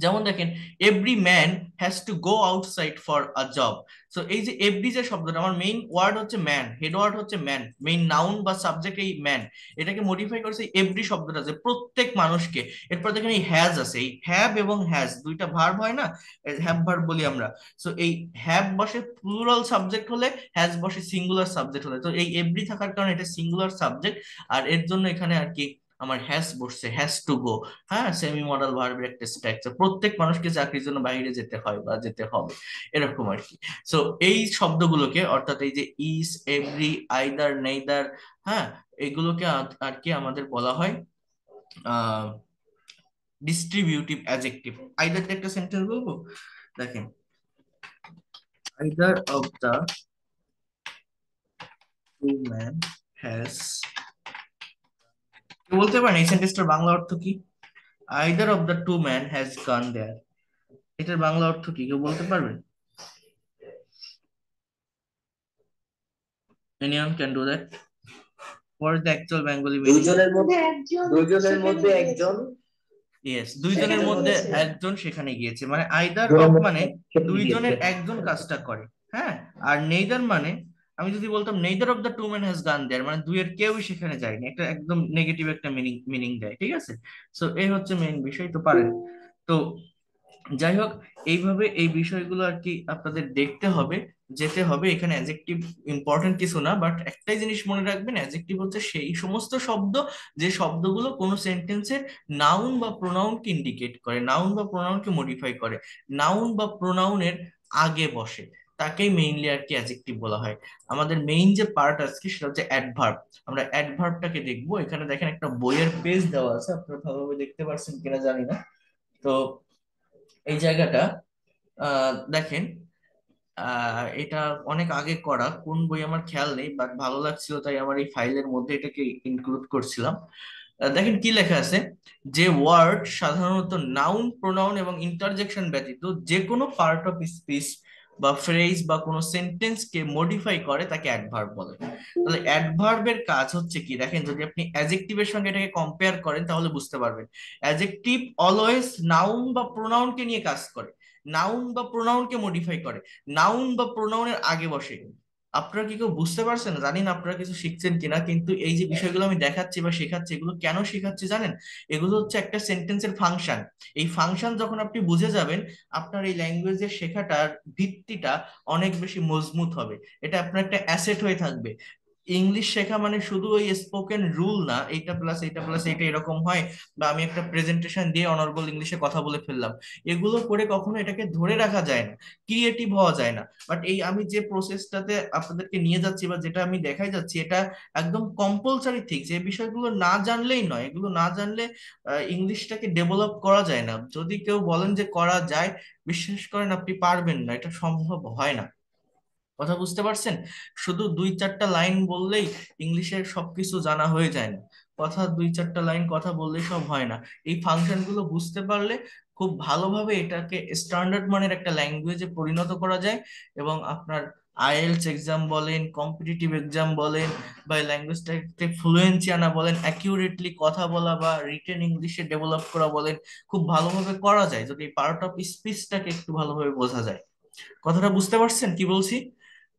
যেমন দেখেন every man has to go outside for a job. So এই যে এভরি যে শব্দটা, আমার মেইন ওয়ার্ড হচ্ছে ম্যান, হেড ওয়ার্ড হচ্ছে ম্যান, মেইন নাউন বা সাবজেক্ট এই ম্যান, এটাকে মডিফাই করেছে এভরি শব্দটা যে প্রত্যেক মানুষকে। এরপর দেখেন এই হ্যাজ আছে, এই হ্যাভ এবং হ্যাজ দুইটা ভার্ব হয় না, হ্যাভ ভার্ব বলি আমরা। সো এই হ্যাভ বসে প্লুরাল সাবজেক্ট হলে, হ্যাজ বসে সিঙ্গুলার সাবজেক্ট হলে। তো এই এভরি থাকার কারণে এটা সিঙ্গুলার সাবজেক্ট, আর এর জন্য এখানে আর কি আমার হ্যাজ বসছে, হ্যাজ টু গো। হ্যাঁ, সেমি মডাল ভার্বের একটা স্ট্রাকচার, প্রত্যেক মানুষকে চাকরির জন্য বাইরে যেতে হয় বা যেতে হবে, এরকম আর কি। সো এই শব্দগুলোকে অর্থাৎ এই যে ইস, এভরি, আইদার, নেইদার, হ্যাঁ, এগুলোকে আর কি আমাদের বলা হয় আহ ডিস্ট্রিবিউটিভ অ্যাডজেক্টিভ। আইদার একটা সেন্টেন্স বলবো, দেখেন either of the two man has, বলতে পারেন এই সেন্টেন্সটার বাংলা অর্থ কি? Either of the two man has gone there, এটার বাংলা অর্থ কি কেউ বলতে পারবেন? Anyone can do that? What is the actual Bengali meaning? দুজনের মধ্যে একজন, দুজনের মধ্যে একজন। ইয়েস, দুইজনের মধ্যে একজন সেখানে গিয়েছে, মানে আইদার অফ মানে দুইজনের একজন কাজটা করে, হ্যাঁ। আর নেইদার মানে আমি যদি বলতাম neither of the two man has gone there, মানে দুইয়ের কেউই সেখানে যায়নি, একটা একদম নেগেটিভ একটা মিনিং মিনিং দেয়, ঠিক আছে। সো এই হচ্ছে মেইন বিষয়, তো পারেন তো। যাই হোক, এইভাবে এই বিষয়গুলো আর কি আপনাদের দেখতে হবে, যেতে হবে। এখানে অ্যাডজেক্টিভ ইম্পর্টেন্ট কিছু না, বাট একটাই জিনিস মনে রাখবেন, অ্যাডজেক্টিভ হচ্ছে সেই সমস্ত শব্দ যে শব্দগুলো কোনো সেন্টেন্সের নাউন বা প্রোনাউনকে ইন্ডিকেট করে, নাউন বা প্রোনাউনকে মডিফাই করে, নাউন বা প্রোনাউনের আগে বসে, তাকেই মেইনলি আর কি অ্যাডজেক্টিভ বলা হয়। আমাদের মেইন যে পার্ট আজকে সেটা হচ্ছে অ্যাডভার্ব, আমরা অ্যাডভার্বটাকে দেখবো। এখানে দেখেন একটা বইয়ের পেজ দেওয়া আছে, আপনারা ভালোভাবে দেখতে পারছেন কিনা জানি না, তো এই জায়গাটা দেখেন আহ এটা অনেক আগে করা, কোন বই আমার খেয়াল নেই, বাট ভালো লাগছিল তাই আমার এই ফাইলের মধ্যে এটাকে ইনক্লুড করছিলাম। দেখেন কি লেখা আছে, যে ওয়ার্ড সাধারণত নাউন, প্রোনাউন এবং ইন্টারজেকশন ব্যতীত যে কোনো পার্ট অফ স্পিচ বা ফ্রেজ বা কোনো সেন্টেন্সকে মডিফাই করে তাকে অ্যাডভার্ব বলে। তাহলে অ্যাডভার্বের কাজ হচ্ছে কি, দেখেন যদি আপনি অ্যাডজেক্টিভের সঙ্গে এটাকে কম্পেয়ার করেন তাহলে বুঝতে পারবেন, অ্যাডজেক্টিভ অলওয়েজ নাউন বা প্রোনাউনকে নিয়ে কাজ করে, নাউন বা প্রোনাউনকে মডিফাই করে, নাউন বা প্রোনাউনের আগে বসে। আপনারা কি কেউ বুঝতে পারছেন? জানি না আপনারা কিছু শিখছেন কিনা, কিন্তু এই যে বিষয়গুলো আমি দেখাচ্ছি বা শেখাচ্ছি, এগুলো কেন শেখাচ্ছি জানেন? এগুলো হচ্ছে একটা সেন্টেন্সের ফাংশন। এই ফাংশন যখন আপনি বুঝে যাবেন, আপনার এই ল্যাঙ্গুয়েজের শেখাটার ভিত্তিটা অনেক বেশি মজবুত হবে, এটা আপনার একটা অ্যাসেট হয়ে থাকবে। ইংলিশ শেখা মানে শুধু ওই স্পোকেন রুল না, এইটা প্লাস এইটা প্লাস এইটা এরকম হয়, বা আমি একটা প্রেজেন্টেশন দিয়ে অনর্গল ইংলিশে কথা বলে ফেললাম, এগুলো করে কখনো এটাকে ধরে রাখা যায় না, ক্রিয়েটিভ হওয়া যায় না। বাট এই আমি যে প্রসেসটাতে আপনাদেরকে নিয়ে যাচ্ছি বা যেটা আমি দেখাই যাচ্ছি, এটা একদম কম্পালসারি থিংস, এই বিষয়গুলো না জানলেই নয়, এগুলো না জানলে ইংলিশটাকে ডেভেলপ করা যায় না। যদি কেউ বলেন যে করা যায়, বিশ্বাস করেন আপনি পারবেন না, এটা সম্ভব হয় না। কথা বুঝতে পারছেন? শুধু দুই চারটা লাইন বললেই ইংলিশের সবকিছু জানা হয়ে যায় না, কথা দুই চারটা লাইন কথা বললেই সব হয় না। এই ফাংশনগুলো বুঝতে পারলে খুব ভালোভাবে এটাকে স্ট্যান্ডার্ড মানের একটা ল্যাঙ্গুয়েজে পরিণত করা যায়, এবং আপনার আইএলস এক্সাম বলেন, কম্পিটিটিভ এক্সাম বলেন, বা ল্যাঙ্গুয়েজটাকে ফ্লুয়েন্সি আনা বলেন, অ্যাকিউরেটলি কথা বলা বা রিটেন ইংলিশে ডেভেলপ করা বলেন, খুব ভালোভাবে করা যায় যদি এই পার্ট অফ স্পিচটাকে একটু ভালোভাবে বোঝা যায়। কথাটা বুঝতে পারছেন কি বলছি?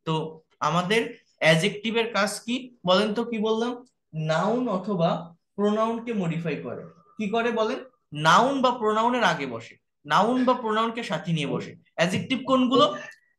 তো আমাদের অ্যাডজেক্টিভের কাজ কি বলেন তো? কি বললাম? নাউন অথবা প্রোনাউনকে মডিফাই করে। কি করে বলেন? নাউন বা প্রোনাউনের আগে বসে, নাউন বা প্রোনাউনকে সাথে নিয়ে বসে। অ্যাডজেক্টিভ কোনগুলো?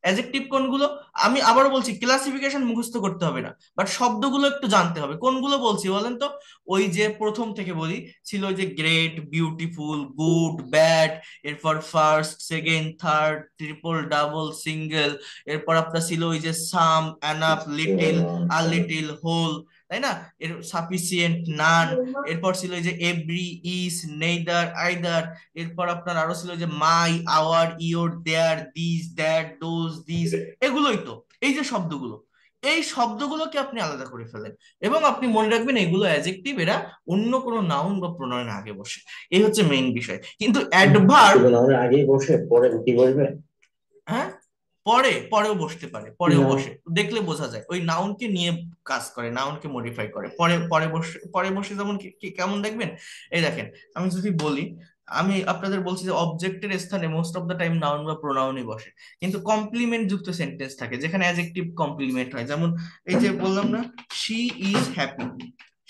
অ্যাডজেক্টিভ কোনগুলো আমি আবারও বলছি, ক্লাসিফিকেশন মুখস্থ করতে হবে না, বাট শব্দগুলো একটু জানতে হবে। কোনগুলো বলছি বলেন তো? ওই যে প্রথম থেকে বলি ছিল যে গ্রেট, বিউটিফুল, গুড, ব্যাড, এরপর first, second, third, triple, double, single, এরপর আপনার ছিল ওই যে some, enough, little, a little, whole, তাই না, এর সাফিসিয়েন্ট, নান, এরপর ছিল যে এভরি, ইজ, নেইদার, আইদার, এরপর আপনার আরো ছিল যে my, our, your, their, this, that, those, this, এগুলোই তো। এই যে শব্দগুলো, এই শব্দগুলোকে আপনি আলাদা করে ফেলেন এবং আপনি মনে রাখবেন এগুলো অ্যাডজেক্টিভ, এরা অন্য কোনো নাউন বা প্রোনাউন আগে বসে। এই হচ্ছে মেইন বিষয়। কিন্তু অ্যাডভার্ব আগেই বসে, পরে কি বসবে? হ্যাঁ, পরে পরেও বসতে পারে, পরেও বসে, দেখলে বোঝা যায়। ওই নাউনকে নিয়ে কাজ করে, নাউনকে মডিফাই করে, পরে পরে বসে পরে বসে যেমন কেমন দেখবেন, এই দেখেন আমি যদি বলি, আমি আপনাদের বলছি যে অবজেক্টের স্থানে most of the time noun বা প্রোনাউনই বসে, কিন্তু কমপ্লিমেন্ট যুক্ত সেন্টেন্স থাকে যেখানে অ্যাডজেক্টিভ কমপ্লিমেন্ট হয়। যেমন এই যে বললাম না, she is happy,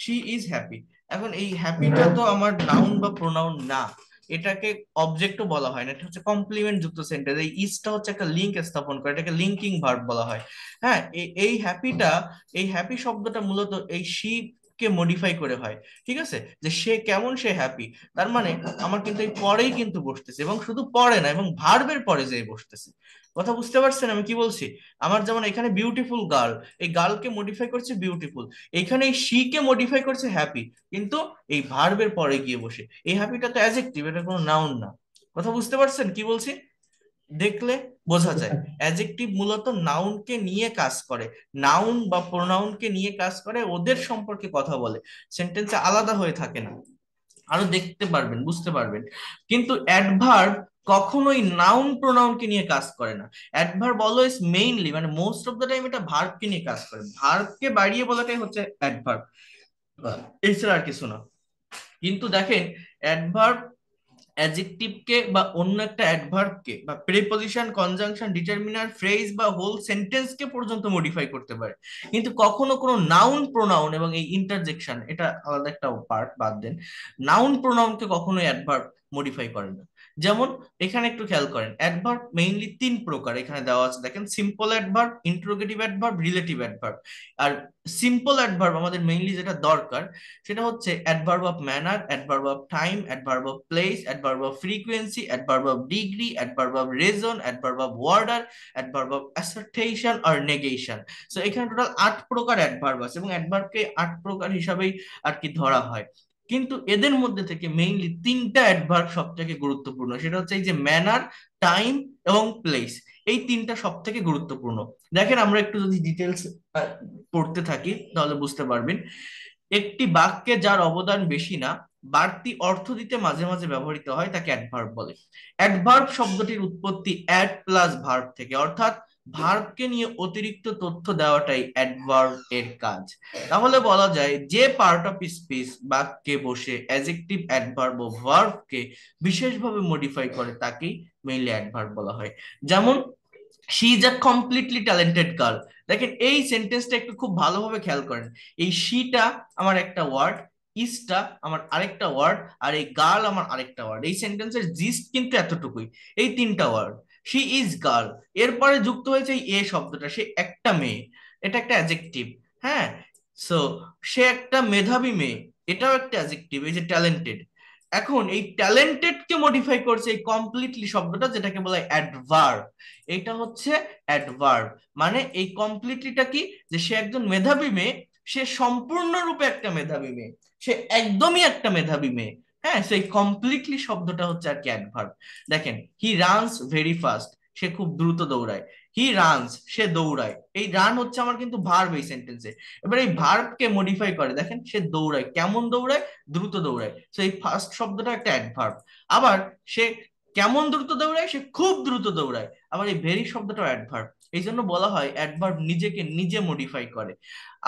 she is happy. এখন এই হ্যাপিটা তো আমার নাউন বা প্রোনাউন না, এটাকে অবজেক্টও বলা হয় না, এটা হচ্ছে কমপ্লিমেন্ট যুক্ত সেন্টেন্স। এই ইজটা হচ্ছে একটা লিঙ্ক স্থাপন করে, এটাকে লিঙ্কিং ভার্ব বলা হয়। হ্যাঁ, এই হ্যাপিটা, এই হ্যাপি শব্দটা মূলত এই শি কে মডিফাই করে হয়, ঠিক আছে, যে সে কেমন, সে হ্যাপি। তার মানে আমার কিন্তু এই পরেই কিন্তু বসতেছে, এবং শুধু পরে না, এবং ভার্বের পরে যে বসতেছে। কথা বুঝতে পারছেন আমি কি বলছি? আমার যেমন এখানে বিউটিফুল গার্ল, এই গার্লকে মডিফাই করছে বিউটিফুল, এখানে এই শি কে মডিফাই করছে হ্যাপি, কিন্তু এই ভার্বের পরে গিয়ে বসে। এই হ্যাপিটা তো অ্যাডজেক্টিভ, এটা কোনো নাউন না। কথা বুঝতে পারছেন কি বলছি? দেখলে বোঝা যায় অ্যাডজেক্টিভ মূলত নাউনকে নিয়ে কাজ করে, নাউন বা প্রোনাউনকে নিয়ে কাজ করে, ওদের সম্পর্কে কথা বলে, সেন্টেন্সে আলাদা হয়ে থাকে না। আরো দেখতে পারবেন, বুঝতে পারবেন। কিন্তু অ্যাডভার্ব কখনোই নাউন প্রোনাউনকে নিয়ে কাজ করে না। অ্যাডভার্ব অলওয়েজ মেইনলি, মানে মোস্ট অফ দ্য টাইম এটা ভার্বকে নিয়ে কাজ করে, ভার্বকে বাড়িয়ে বলাটাই হচ্ছে অ্যাডভার্ব, এছাড়া আর কিছু না। কিন্তু দেখেন অ্যাডভার্ব অ্যাডজেক্টিভকে বা অন্য একটা অ্যাডভার্বকে বা প্রিপজিশন, কনজাংশন, ডিটারমিনার, ফ্রেজ বা হোল সেন্টেন্সকে পর্যন্ত মডিফাই করতে পারে, কিন্তু কখনো কোনো নাউন প্রোনাউন এবং এই ইন্টারজেকশন, এটা আলাদা একটা পার্ট, বাদ দেন, নাউন প্রোনাউনকে কখনো অ্যাডভার্ব মডিফাই করে না। যেমন এখানে একটু খেয়াল করেন, অ্যাডভার্ব মেইনলি তিন প্রকার এখানে দেওয়া আছে, দেখেন simple adverb, interrogative adverb, relative adverb. আর সিম্পল অ্যাডভার্ব আমাদের মেইনলি যেটা দরকার সেটা হচ্ছে adverb of manner, adverb of time, adverb of place, adverb of frequency, adverb of degree, adverb of reason, adverb of order, adverb of অ্যাসার্টেশন or negation. So এখানে total আট প্রকার adverb আছে এবং অ্যাডভার্বকে আট প্রকার হিসাবেই আর কি ধরা হয়। কিন্তু এদের মধ্যে থেকে মেইনলি তিনটা অ্যাডভার্ব সব থেকে গুরুত্বপূর্ণ, সেটা হচ্ছে এই যে ম্যানার, টাইম এবং প্লেস, এই তিনটা সব থেকে গুরুত্বপূর্ণ। দেখেন আমরা একটু যদি ডিটেলস পড়তে থাকি তাহলে বুঝতে পারবেন। একটি বাক্যে যার অবদান বেশি না, বাড়তি অর্থ দিতে মাঝে মাঝে ব্যবহৃত হয়, তাকে অ্যাডভার্ব বলে। অ্যাডভার্ব শব্দটির উৎপত্তি অ্যাড প্লাস ভার্ব থেকে, অর্থাৎ ভার্বকে নিয়ে অতিরিক্ত তথ্য দেওয়াটাই অ্যাডভার্ব এর কাজ। তাহলে বলা যায় যে পার্ট অফ স্পিচ বাক্যে বসে অ্যাডজেক্টিভ, অ্যাডভার্ব ও ভার্বকে বিশেষভাবে মডিফাই করে তাকেই মেইনলি অ্যাডভার্ব বলা হয়। যেমন she is a completely talented girl. দেখেন এই সেন্টেন্সটা একটু খুব ভালোভাবে খেয়াল করেন, এই শিটা আমার একটা ওয়ার্ড, ইজটা আমার আরেকটা ওয়ার্ড, আর এই গার্ল আমার আরেকটা ওয়ার্ড। এই সেন্টেন্সের জিস্ট কিন্তু এতটুকুই, এই তিনটা ওয়ার্ড। শি ইজ গার্ল, এরপরে যুক্ত হয়েছে এ শব্দটা, সে একটা মেয়ে, এটা একটা অ্যাডজেক্টিভ। হ্যাঁ, সো সে একটা মেধাবী মেয়ে, এটাও একটা অ্যাডজেক্টিভ, এই যে ট্যালেন্টেড। এখন এই ট্যালেন্টেড কে মডিফাই করছে এই কমপ্লিটলি শব্দটা, যেটাকে বলা হয় অ্যাডভার্ব। এটা হচ্ছে অ্যাডভার্ব, মানে এই কমপ্লিটলিটা কি, যে সে একজন মেধাবী মেয়ে, সে সম্পূর্ণরূপে একটা মেধাবী মেয়ে, সে একদমই একটা মেধাবী মেয়ে। হ্যাঁ, সেই কমপ্লিটলি শব্দটা হচ্ছে আর কি অ্যাডভার্ব। দেখেন হি রানস ভেরি ফাস্ট, সে খুব দ্রুত দৌড়ায়। হি রানস, সে দৌড়ায়, এই রান হচ্ছে আমার কিন্তু ভার্ব এই সেন্টেন্সে। এবার এই ভার্বকে মডিফাই করে, দেখেন সে দৌড়ায়, কেমন দৌড়ায়, দ্রুত দৌড়ায়, সো এই ফাস্ট শব্দটা একটা অ্যাডভার্ব। আবার সে কেমন দ্রুত দৌড়ায়, সে খুব দ্রুত দৌড়ায়, আবার এই ভেরি শব্দটাও অ্যাডভার্ব। এই জন্য বলা হয় অ্যাডভার্ব নিজেকে নিজে মডিফাই করে।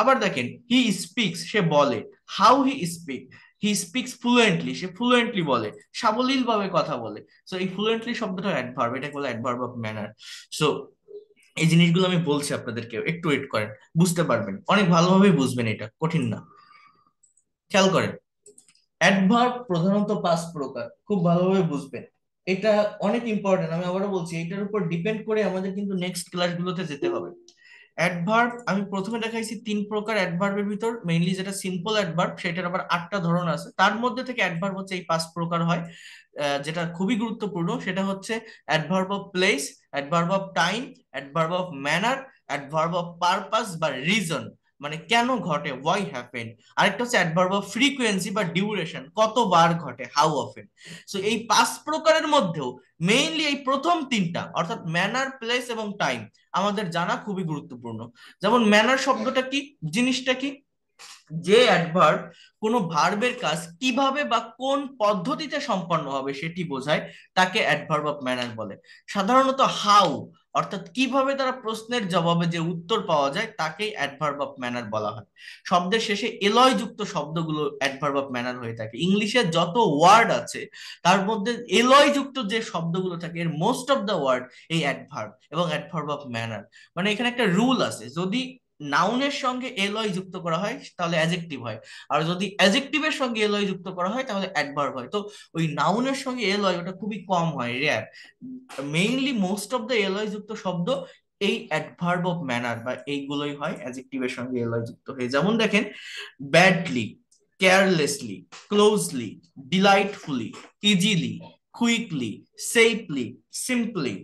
আবার দেখেন হি স্পিক্স, সে বলে। How he speak, he speaks fluently, সে ফ্লুয়েন্টলি বলে, সাবলীল ভাবে কথা বলে। সো এই ফ্লুয়েন্টলি শব্দটা অ্যাডভার্ব, এটাকে বলে অ্যাডভার্ব অফ ম্যানার। সো এই জিনিসগুলো আমি বলছি আপনাদেরকে, একটু ওয়েট করেন, বুঝতে পারবেন, অনেক ভালোভাবে বুঝবেন, এটা কঠিন না। খেয়াল করেন অ্যাডভার্ব প্রধানত পাঁচ প্রকার, খুব ভালোভাবে বুঝবেন। এটা অনেক ইম্পর্টেন্ট, আমি আবারও বলছি, এটার উপর ডিপেন্ড করে আমাদের কিন্তু নেক্সট ক্লাসগুলোতে যেতে হবে। অ্যাডভার্ব আমি প্রথমে দেখাইছি তিন প্রকার অ্যাডভার্বের ভিতর, মেইনলি যেটা সিম্পল অ্যাডভার্ব সেটার আবার আটটা ধরন আছে, তার মধ্যে থেকে অ্যাডভার্ব হচ্ছে এই পাঁচ প্রকার হয়, যেটা খুবই গুরুত্বপূর্ণ সেটা হচ্ছে adverb of place, adverb of time, adverb of manner, adverb of purpose বা রিজন মানে কেন ঘটে, why happened, আরেকটা হচ্ছে অ্যাডভার্ব অফ ফ্রিকোয়েন্সি বা ডিউরেশন কতবার ঘটে, হাউ অফেন। সো এই পাঁচ প্রকারের মধ্যেও মেইনলি এই প্রথম তিনটা অর্থাৎ ম্যানার, প্লেস এবং টাইম আমাদের জানা খুবই গুরুত্বপূর্ণ। যেমন ম্যানার শব্দটা কি, জিনিসটা কি, যে অ্যাডভার্ব কোনো ভার্বের কাজ কিভাবে বা কোন পদ্ধতিতে সম্পন্ন হবে সেটি বোঝায় তাকে অ্যাডভার্ব অফ ম্যানার বলে। সাধারণত হাউ অর্থাৎ কিভাবে তারা প্রশ্নের জবাবে যে উত্তর পাওয়া যায় তাকেই অ্যাডভার্ব অফ ম্যানার বলা হয়। শব্দের শেষে এলয় যুক্ত শব্দগুলো অ্যাডভার্ব অফ ম্যানার হয়ে থাকে। ইংলিশে যত ওয়ার্ড আছে তার মধ্যে এলয় যুক্ত যে শব্দগুলো থাকে এর মোস্ট অফ দ্য ওয়ার্ড এই অ্যাডভার্ব এবং অ্যাডভার্ব অফ ম্যানার। মানে এখানে একটা রুল আছে, যদি নাউনের সঙ্গে এলয় যুক্ত করা হয় তাহলে অ্যাডজেক্টিভ হয়, আর যদি অ্যাডজেক্টিভের সঙ্গে এলয় যুক্ত করা হয় তাহলে অ্যাডভার্ব হয়। তো ওই নাউনের সঙ্গে এলয় ওটা খুবই কম হয়, rare. Mainly most of the alloy যুক্ত শব্দ এই অ্যাডভার্ব অফ ম্যানার বা এইগুলোই হয় অ্যাডজেক্টিভের সঙ্গে এলয় যুক্ত হয়ে। যেমন দেখেন badly, carelessly, closely, delightfully, easily, quickly, safely, simply,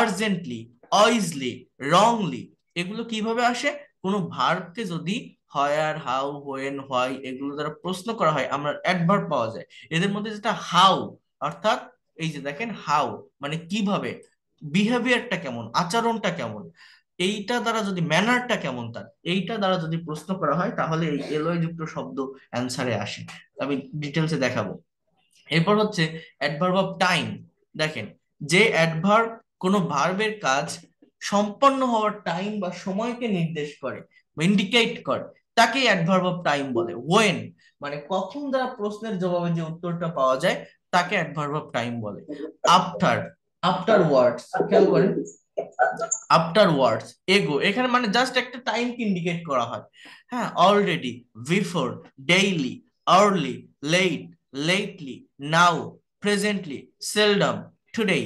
urgently, wisely, wrongly, এগুলো কিভাবে আসে, কোনো ভার্বকে যদি হায়ার, হাউ, হোয়েন, হোয়াই এগুলো দ্বারা প্রশ্ন করা হয় আমরা অ্যাডভার্ব পাওয়া যায়। এদের মধ্যে যেটা হাউ অর্থাৎ এই যে দেখেন হাউ মানে কিভাবে, বিহেভিয়ারটা কেমন, আচরণটা কেমন, এইটা দ্বারা যদি ম্যানারটা কেমন তার এইটা দ্বারা যদি প্রশ্ন করা হয় তাহলে এই এলয় যুক্ত শব্দ অ্যান্সারে আসে। আমি ডিটেলসে দেখাবো। এরপর হচ্ছে অ্যাডভার্ব অফ টাইম। দেখেন যে অ্যাডভার্ব কোনো ভার্বের কাজ সম্পন্ন হওয়ার টাইম বা সময়কে নির্দেশ করে, ইন্ডিকেট করে, তাকে অ্যাডভার্ব অফ টাইম বলে। ওয়েন মানে কখন দ্বারা প্রশ্নের জবাবে যে উত্তরটা পাওয়া যায় তাকে অ্যাডভার্ব অফ টাইম বলে। আফটার, আফটার ওয়ার্ডস, খেয়াল করেন আফটার ওয়ার্ডস, এগো, এখানে মানে জাস্ট একটা টাইমকে ইন্ডিকেট করা হয়। হ্যাঁ, already, before, daily, early, late, lately, now, presently, seldom, today,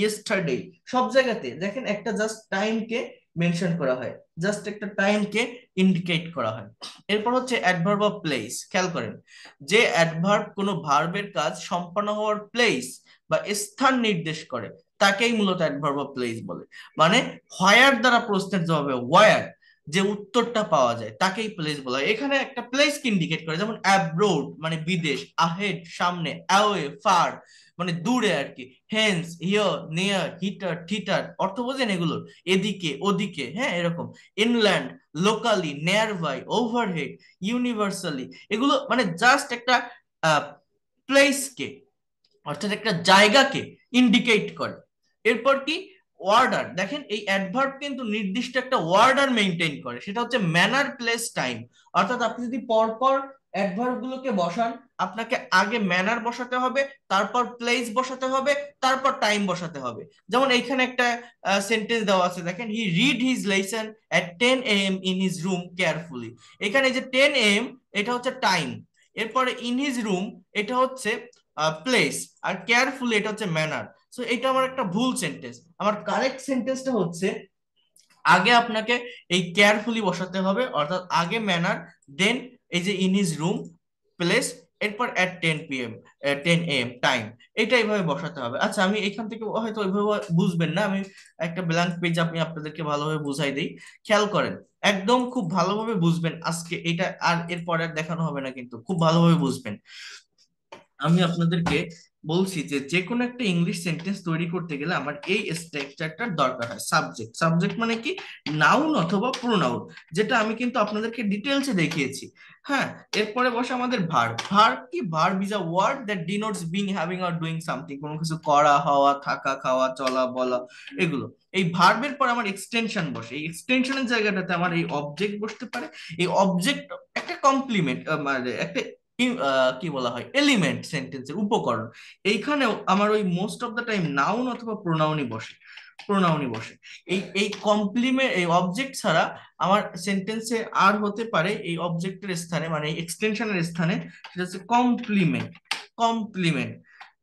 yesterday, সব জায়গাতে দেখেন একটা জাস্ট টাইমকে মেনশন করা হয়, জাস্ট একটা টাইমকে ইন্ডিকেট করা হয়। এরপর হচ্ছে অ্যাডভার্ব অফ প্লেস। খেয়াল করেন যে অ্যাডভার্ব কোনো ভার্বের কাজ সম্পন্ন হওয়ার প্লেস বা স্থান নির্দেশ করে তাকেই মূলত অ্যাডভার্ব অফ প্লেস বলে। মানে হোয়ার দ্বারা প্রশ্নের জবাবে ওয়ার যে উত্তরটা পাওয়া যায় তাকেই প্লেস বলা হয়। এখানে একটা প্লেসকে ইন্ডিকেট করে, যেমন অ্যাব্রোড মানে বিদেশ, আহেড সামনে, অ্যাওয়ে ফার মানে দূরে আর কি, হেন্স, হিয়ার, নিয়ার, হিটার, থিটার, অর্থ বোঝেন এগুলোর, এদিকে ওদিকে, হ্যাঁ এরকম, inland, locally, nearby, overhead, universally, এগুলো মানে জাস্ট একটা প্লেসকে অর্থাৎ একটা জায়গাকে ইন্ডিকেট করে। এরপর কি অর্ডার। দেখেন এই অ্যাডভার্ব কিন্তু নির্দিষ্ট একটা অর্ডার মেইনটেইন করে, সেটা হচ্ছে ম্যানার, প্লেস, টাইম। অর্থাৎ আপনি যদি পরপর অ্যাডভার্ব গুলোকে বসান আপনাকে আগে ম্যানার বসাতে হবে, তারপর প্লেস বসাতে হবে, তারপর টাইম বসাতে হবে। যেমন এইখানে একটা সেন্টেন্স দেওয়া আছে দেখেন, he read his lesson at ten A M in his room carefully. এখানে যে টেন এ এম এটা হচ্ছে টাইম, এরপরে ইন হিজ রুম এটা হচ্ছে প্লেস, আর কেয়ারফুলি এটা হচ্ছে ম্যানার। সো এটা আমার একটা ভুল সেন্টেন্স, আমার কারেক্ট সেন্টেন্সটা হচ্ছে আগে আপনাকে এই কেয়ারফুলি বসাতে হবে, অর্থাৎ আগে ম্যানার, দেন এই যে ইন হিজ রুম, প্লেস, এরপর at ten P M ten A M time, এটা এইভাবে বসাতে হবে। আচ্ছা আমি এখান থেকে হয়তো ওইভাবে বুঝবেন না, আমি একটা ব্ল্যাঙ্ক পেজ আপনি আপনাদেরকে ভালোভাবে বুঝাই দিই। খেয়াল করেন একদম খুব ভালোভাবে বুঝবেন আজকে, এটা আর এরপরে আর দেখানো হবে না, কিন্তু খুব ভালোভাবে বুঝবেন। আমি আপনাদেরকে বলছি যে যে কোনো একটা ইংলিশ সেন্টেন্স তৈরি করতে গেলে আমার এই স্ট্রাকচারটার দরকার হয়। সাবজেক্ট, সাবজেক্ট মানে কি, নাউন অথবা প্রোনাউন, যেটা আমি কিন্তু আপনাদেরকে ডিটেলসে দেখিয়েছি। হ্যাঁ, এরপরে বসে আমাদের ভার্ব। ভার্ব কি, verb is a word that denotes being, having or doing something, কোনো কিছু করা, হওয়া, থাকা, খাওয়া, চলা, বলা, এগুলো। এই ভার্বের পরে আমার এক্সটেনশন বসে, এই এক্সটেনশনের জায়গাটাতে আমার এই অবজেক্ট বসতে পারে। এই অবজেক্ট একটা কমপ্লিমেন্ট মানে একটা কি বলা হয়, এলিমেন্ট, সেন্টেন্সের উপকরণ। এইখানেও আমার ওই most of the time noun অথবা প্রোনাউনই বসে, প্রোনাউনই বসে। এই এই কমপ্লিমেন্ট, এই অবজেক্ট ছাড়া আমার সেন্টেন্সে আর হতে পারে এই অবজেক্টের স্থানে মানে এক্সটেনশনের স্থানে সেটা হচ্ছে কমপ্লিমেন্ট, কমপ্লিমেন্ট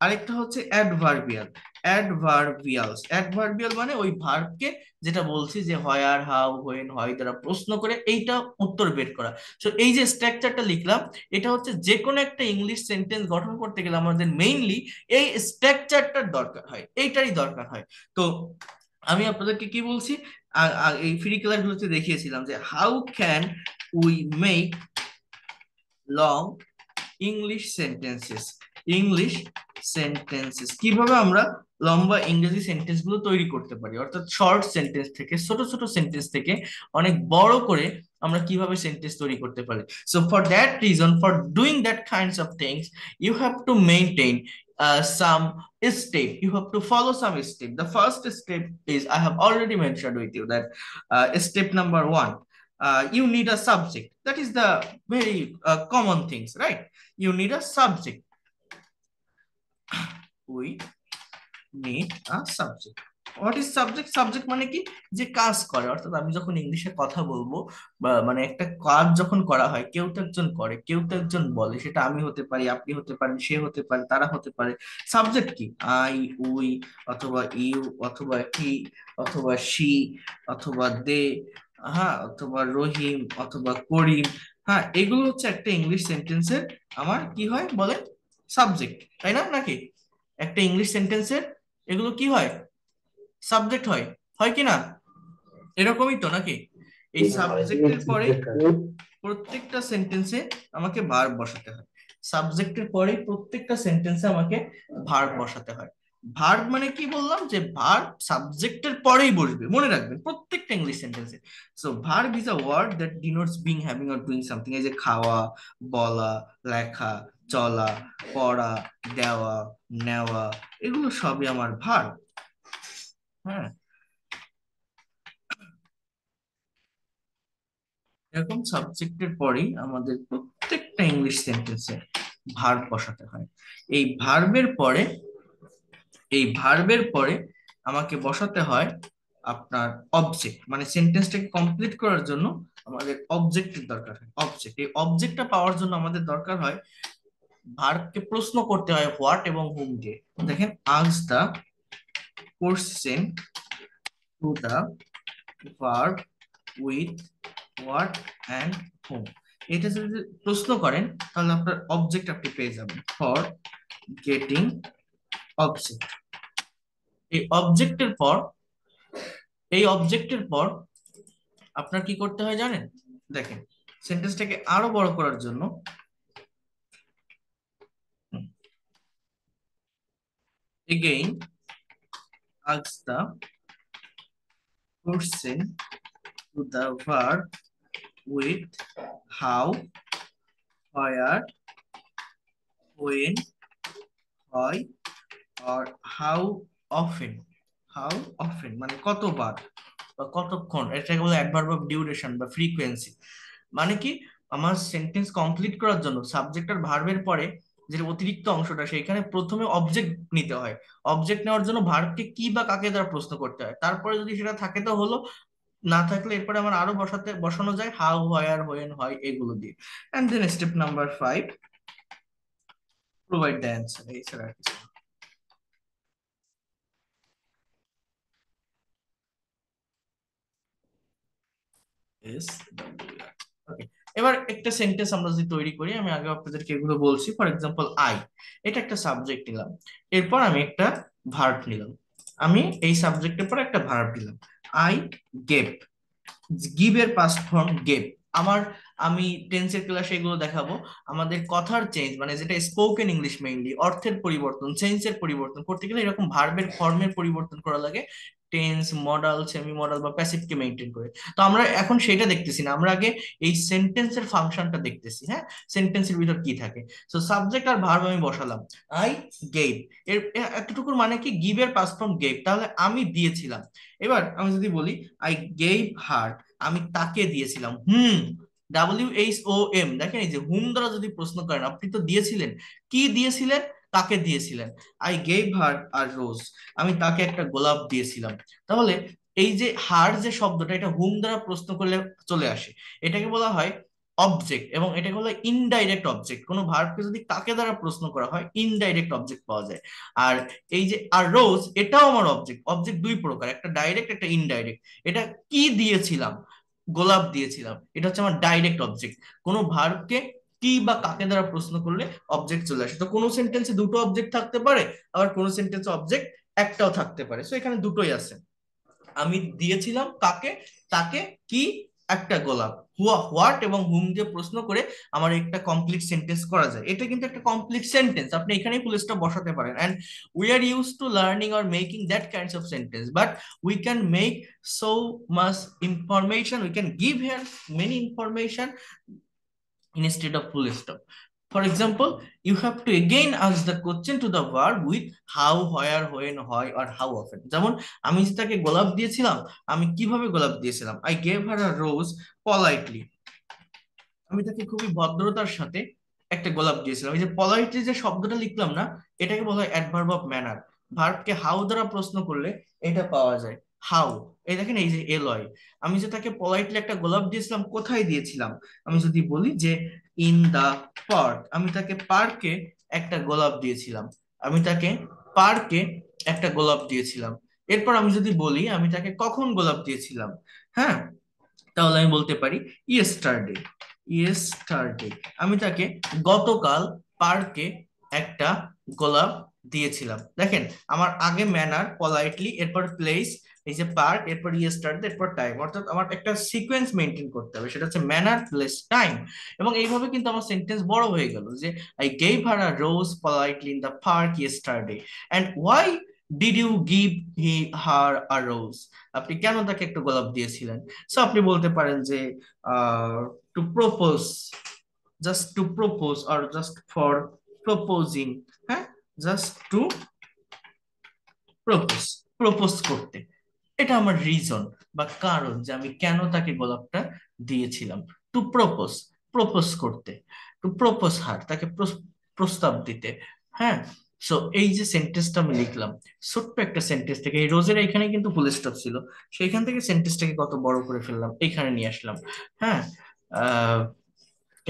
আরেকটা হচ্ছে অ্যাডভার্বিয়াল। অ্যাডভার্বিয়ালস, অ্যাডভার্বিয়াল মানে ওই ভার্বকে যেটা বলছি যে হোয়ার, হাউ, হোয়েন, হয় দ্বারা প্রশ্ন করে এইটা উত্তর বের করা। সো এই যে স্ট্রাকচারটা লিখলাম, এটা হচ্ছে যে কোনো একটা ইংলিশ সেন্টেন্স গঠন করতে গেলে আমাদের মেইনলি এই স্ট্রাকচারটার দরকার হয়, এইটারই দরকার হয়। তো আমি আপনাদেরকে কি বলছি, এই ফ্রি ক্লাস গুলোতে দেখিয়েছিলাম যে how can we make long English sentences, English sentences কিভাবে আমরা লম্বা ইংরেজি সেন্টেন্স গুলো তৈরি করতে পারি, অর্থাৎ শর্ট সেন্টেন্স থেকে, ছোট ছোট সেন্টেন্স থেকে অনেক বড় করে আমরা কিভাবে সেন্টেন্স তৈরি করতে পারি। So for that reason, for doing that kinds of things, you have to maintain Uh, some step. You have to follow some step. The first step is, I have already mentioned with you that uh, step number one, uh, you need a subject. That is the very uh, common things, right? You need a subject. We need a subject. What is subject? Subject মানে কি, যে কাজ করে, অর্থাৎ আমি যখন ইংলিশে কথা বলবো বা মানে একটা কাজ যখন করা হয়, কেউ তো একজন করে, কেউ তো একজন বলে, সেটা আমি হতে পারি, আপনি হতে পারেন, সে হতে পারে, তারা হতে পারে। সাবজেক্ট কি? আই, উই অথবা ইউ অথবা হি অথবা সি অথবা দে, হ্যাঁ, অথবা রহিম অথবা করিম, হ্যাঁ, এগুলো হচ্ছে একটা ইংলিশ সেন্টেন্সের আমার কি হয় বলে সাবজেক্ট, তাই না? নাকি একটা ইংলিশ সেন্টেন্সের এগুলো কি হয়, সাবজেক্ট হয়, হয় কি না? এরকমই তো নাকি? এই সাবজেক্টের পরে প্রত্যেকটা সেন্টেন্সে আমাকে ভার্ব বসাতে হয়, সাবজেক্টের পরে প্রত্যেকটা সেন্টেন্সে আমাকে ভার্ব বসাতে হয়। ভার্ব মানে কি বললাম, যে ভার্ব সাবজেক্টের পরেই বসবে, মনে রাখবেন প্রত্যেকটা ইংলিশ সেন্টেন্সে। So verb is a word that denotes being, having or doing something. এই যে খাওয়া, বলা, লেখা, চলা, পড়া, দেওয়া, নেওয়া, এগুলো সবই আমার ভার্ব। হ্যাঁ, এরকম সাবজেক্টের পরেই আমাদের প্রত্যেকটা ইংলিশ সেন্টেন্সে ভার্ব বসাতে হয়। এই ভার্বের পরে, এই ভার্বের পরে আমাকে বসাতে হয় আপনার অবজেক্ট, মানে সেন্টেন্সটাকে কমপ্লিট করার জন্য আমাদের অবজেক্টের দরকার হয়। অবজেক্ট, এই অবজেক্টটা পাওয়ার জন্য আমাদের দরকার হয়, ভার্বকে প্রশ্ন করতে হয় হোয়াট এবং হুম দিয়ে। দেখেন, ask the question to the verb with what and whom. এটা যদি প্রশ্ন করেন তাহলে আপনার অবজেক্ট আপনি পেয়ে যাবেন। ফর গেটিং অবজেক্ট, এই অবজেক্টের পর, এই অবজেক্টের পর আপনার কি করতে হয় জানেন? দেখেন, সেন্টেন্সটাকে আরো বড় করার জন্য again ask the person to the verb with how, where, when, why, or how often. How often মানে কতবার বা কতক্ষণ, এটাকে বলে adverb of duration বা frequency। মানে কি, আমার সেন্টেন্স কমপ্লিট করার জন্য সাবজেক্ট আর ভার্বের পরে যেটা অতিরিক্ত অংশটা, সেখানে প্রথমে অবজেক্ট নিতে হয়। অবজেক্ট নেওয়ার জন্য ভার্বকে কি বা কাকে দ্বারা প্রশ্ন করতে হয়, তারপরে যদি সেটা থাকে তো হলো, না থাকলে এরপরে আমার আরো বসাতে বসানো যায় হাউ, হোয়ার, হোয়েন, হয় এগুলো দিয়ে। And then step number five, provide the answer. এছাড়া এবার একটা সেন্টেন্স আমরা যদি তৈরি করি, আমি আগে আপনাদেরকে এগুলো বলছি। ফর এক্সাম্পল আই, এটা একটা সাবজেক্ট নিলাম, এরপর আমি একটা ভার্ব নিলাম, আমি এই সাবজেক্টের পর একটা ভার্ব নিলাম। আই গেভ, গিভ এর পাস্ট ফর্ম গেভ। আমার, আমি টেন্সের ক্লাসে এগুলো দেখাবো, আমাদের কথার চেঞ্জ মানে যেটা স্পোকেন ইংলিশ মেইনলি, অর্থের পরিবর্তন, সেন্সের পরিবর্তন করতে গেলে এরকম ভার্বের ফর্মের পরিবর্তন করা লাগে, টেন্স, মডাল, সেমি মডাল বা প্যাসিভকে মেইনটেইন করে। তো আমরা এখন সেটা দেখতেছি না, আমরা আগে এই সেন্টেন্সের ফাংশনটা দেখতেছি। হ্যাঁ, সেন্টেন্সের ভিতর কি থাকে। সো সাবজেক্ট আর ভার্ব আমি বসালাম, আই গেভ, এর এতটুকুর মানে কি, গিভ এর পাস্ট ফর্ম গেভ, তাহলে আমি দিয়েছিলাম। এবার আমি যদি বলি আই গেভ হার, আমি তাকে দিয়েছিলাম whom, W H O M. দেখেন, এই যে হুম দ্বারা যদি প্রশ্ন করেন, আপনি তো দিয়েছিলেন, কি দিয়েছিলেন, তাকে দিয়েছিলেন। আই গেভ হার আ রোজ, আমি তাকে একটা গোলাপ দিয়েছিলাম। তাহলে এই যে হার যে শব্দটা, এটা হুম দ্বারা প্রশ্ন করলে চলে আসে, এটাকে বলা হয় অবজেক্ট, এবং এটা হলো ইনডাইরেক্ট অবজেক্ট। কোনো ভার্বকে যদি তাকে দ্বারা প্রশ্ন করা হয় ইনডাইরেক্ট অবজেক্ট পাওয়া যায়। আর এই যে আর রোজ, এটাও আমার অবজেক্ট। অবজেক্ট দুই প্রকার, একটা ডাইরেক্ট একটা ইনডাইরেক্ট। এটা কি দিয়েছিলাম, গোলাপ দিয়েছিলাম, এটা হচ্ছে আমার ডাইরেক্ট অবজেক্ট। কোনো ভার্বকে কি বা কাকে দ্বারা প্রশ্ন করলে অবজেক্ট চলে আসে। তো কোনো সেন্টেন্সে দুটো অবজেক্ট থাকতে পারে, আবার কোনো সেন্টেন্সে অবজেক্ট একটাও থাকতে পারে। সো এখানে দুটোই আছে, আমি দিয়েছিলাম কাকে, তাকে, কি, একটা গোলাপ, হুয়া, হোয়াট এবং হুম দিয়ে প্রশ্ন করে আমার একটা কমপ্লিট সেন্টেন্স করা যায়। এটা কিন্তু একটা কমপ্লিট সেন্টেন্স, আপনি এখানেই ফুল স্টপ বসাতে পারেন। And we are use to learning or making that kinds of sentence, but we can make so much information, we can give here many information instead of full stop. For example, you have to again ask the question to the verb with how, where, when, why, or how often. যেমন আমি তাকে গোলাপ দিয়েছিলাম, আমি কিভাবে গোলাপ দিয়েছিলাম। I gave her a rose politely. আমি তাকে খুবই ভদ্রতার সাথে একটা গোলাপ দিয়েছিলাম। এই যে politely যে শব্দটা লিখলাম না, এটাকে বলা হয় adverb of manner. ভার্বকে how দ্বারা প্রশ্ন করলে এটা পাওয়া যায়, how। এই দেখেন এই যে এলয়, আমি যে তাকে politely একটা গোলাপ দিয়েছিলাম, কোথায় দিয়েছিলাম? আমি যদি বলি যে ইন দা পার্ক, আমি তাকে পার্কে একটা গোলাপ দিয়েছিলাম, আমি তাকে পার্কে একটা গোলাপ দিয়েছিলাম। এরপর আমি যদি বলি আমি তাকে কখন গোলাপ দিয়েছিলাম, হ্যাঁ, তাহলে আমি বলতে পারি ইয়েস্টারডে, ইয়েস্টারডে। আমি তাকে গতকাল পার্কে একটা গোলাপ দিয়েছিলাম। দেখেন আমার আগে ম্যানার, পলাইটলি, এরপর প্লেস, এই যে পার্ক, এরপর ইয়েস্টারডে, এরপর টাইম। অর্থাৎ আমার একটা সিকোয়েন্স মেনটেন করতে হবে, সেটা হচ্ছে ম্যানার প্লেস টাইম। এবং এইভাবে কিন্তু আমার সেন্টেন্স বড় হয়ে গেল, যে I gave her a rose politely in the park yesterday. And why did you give he her a rose? আপনি কেন তাকে একটা গোলাপ দিয়েছিলেন? সো আপনি বলতে পারেন যে to propose, just to propose, আর জাস্ট ফর প্রপোজিং, হ্যাঁ, জাস্ট টু প্রপোজ, প্রপোজ করতে। এটা আমার রিজন বা কারণ যে আমি কেন তাকে গোলাপটা দিয়েছিলাম। টু প্রপোজ, প্রপোজ করতে, টু প্রপোজ হার, তাকে প্রস্তাব দিতে, হ্যাঁ। সো এই যে সেন্টেন্সটা আমি লিখলাম ছোট্ট একটা সেন্টেন্স থেকে, এই রোজের এখানে কিন্তু ফুল স্টপ ছিল, সেইখান থেকে সেন্টেন্সটাকে কত বড় করে ফেললাম, এখানে নিয়ে আসলাম, হ্যাঁ। আহ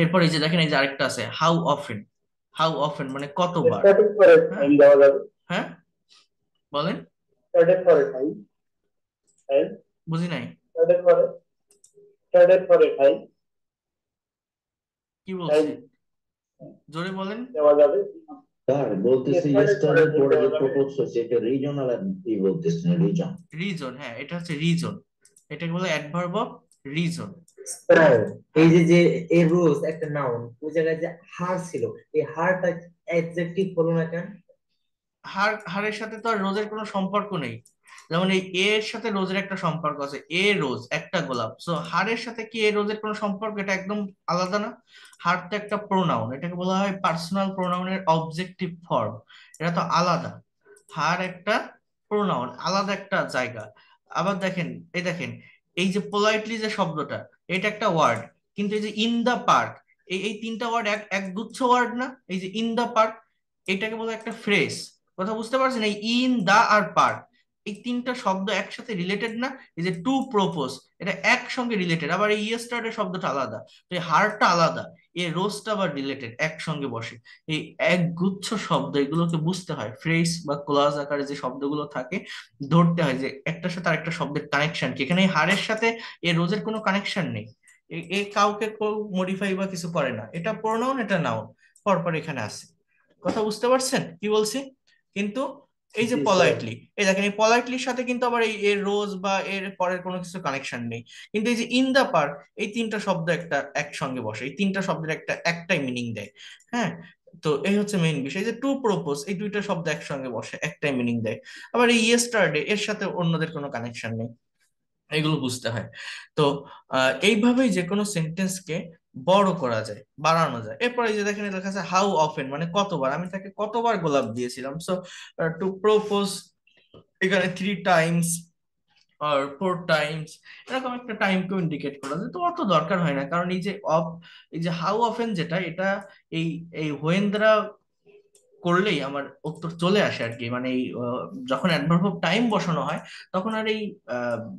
এরপর এই যে দেখেন এই যে আরেকটা আছে হাউ অফেন, হাউ অফেন মানে কতবার, হ্যাঁ বলেন, বুঝি নাই কি বলছি, জোরে বলেন। রিজন, হ্যাঁ এটা হচ্ছে রিজন, এটাকে বলে অ্যাডভার্ব অফ রিজন। এই যে যে এ রোজ একটা নাউন, ওই জায়গায় যে হার ছিল, এই হারটা অ্যাডজেক্টিভ হলো না কেন? হার, হারের সাথে তো আর রোজের কোনো সম্পর্ক নেই। যেমন এই এর সাথে রোজের একটা সম্পর্ক আছে, এ রোজ একটা গোলাপ। সো হারের সাথে কি এ রোজের কোনো সম্পর্ক? এটা একদম আলাদা না। হার তো একটা প্রোনাউন, এটাকে বলা হয় পার্সোনাল প্রোনাউনের অবজেক্টিভ ফর্ম, এটা তো আলাদা। হার একটা প্রোনাউন, আলাদা একটা জায়গা। আবার দেখেন এই দেখেন এই যে পোলাইটলি যে শব্দটা, এটা একটা ওয়ার্ড, কিন্তু এই যে ইন দা পার্ক, এই তিনটা ওয়ার্ড এক এক গুচ্ছ ওয়ার্ড না। এই যে ইন দা পার্ক, এটাকে বলা একটা ফ্রেজ, কথা বুঝতে পারছেন? এই ইন দা আর পার্ক, এই তিনটা শব্দ একসাথে রিলেটেড না। এই যে টু প্রপোজ, এটা একসঙ্গে রিলেটেড। আবার এই ইয়েস্টারডে শব্দটা আলাদা, এই হারটা আলাদা, এই রোজটা আবার রিলেটেড, একসঙ্গে বসে। এই একগুচ্ছ শব্দ, এগুলোকে বুঝতে হয় ফ্রেজ বা ক্লজ আকারে যে শব্দগুলো থাকে ধরতে হয়, যে একটার সাথে আরেকটা শব্দের কানেকশন কি। এখানে এই হারের সাথে এই রোজের কোনো কানেকশন নেই, এ কাউকে মডিফাই বা কিছু করে না, এটা প্রোনাউন এটা নাউন, পরপর এখানে আসে। কথা বুঝতে পারছেন কি বলছি? কিন্তু এই যে পলাইটলি, এই দেখেন এই পলাইটলির সাথে কিন্তু আবার এই এর রোজ বা এর পরের কোনো কিছু কানেকশন নেই, কিন্তু এই যে ইন দা পার্ক, এই তিনটা শব্দ একটা একসঙ্গে বসে, এই তিনটা শব্দের একটা একটাই মিনিং দেয়, হ্যাঁ। তো এই হচ্ছে মেইন বিষয়। এই যে টু প্রপোজ, এই দুইটা শব্দ একসঙ্গে বসে, একটাই মিনিং দেয়। আবার এই ইয়েস্টারডে, এর সাথে অন্যদের কোনো কানেকশন নেই, এগুলো বুঝতে হয়। তো আহ এইভাবেই যে কোনো সেন্টেন্সকে বড় করা যায়, বাড়ানো যায়। এরপরে যে দেখেন লেখা আছে হাউ অফেন মানে কতবার, আমি তাকে কতবার গোলাপ দিয়েছিলাম। সো টু প্রপোজ এখানে থ্রি টাইমস আর ফোর টাইমস, এরকম একটা টাইমকেও ইন্ডিকেট করা যায়। তো অত দরকার হয় না, কারণ এই যে অফ, এই যে হাউ অফেন যেটা, এটা এই এই হোয়েন দ্বারা করলেই আমার উত্তর চলে আসে আর কি। মানে যখন অ্যাডভার্ব অফ টাইম বসানো হয় তখন আর এই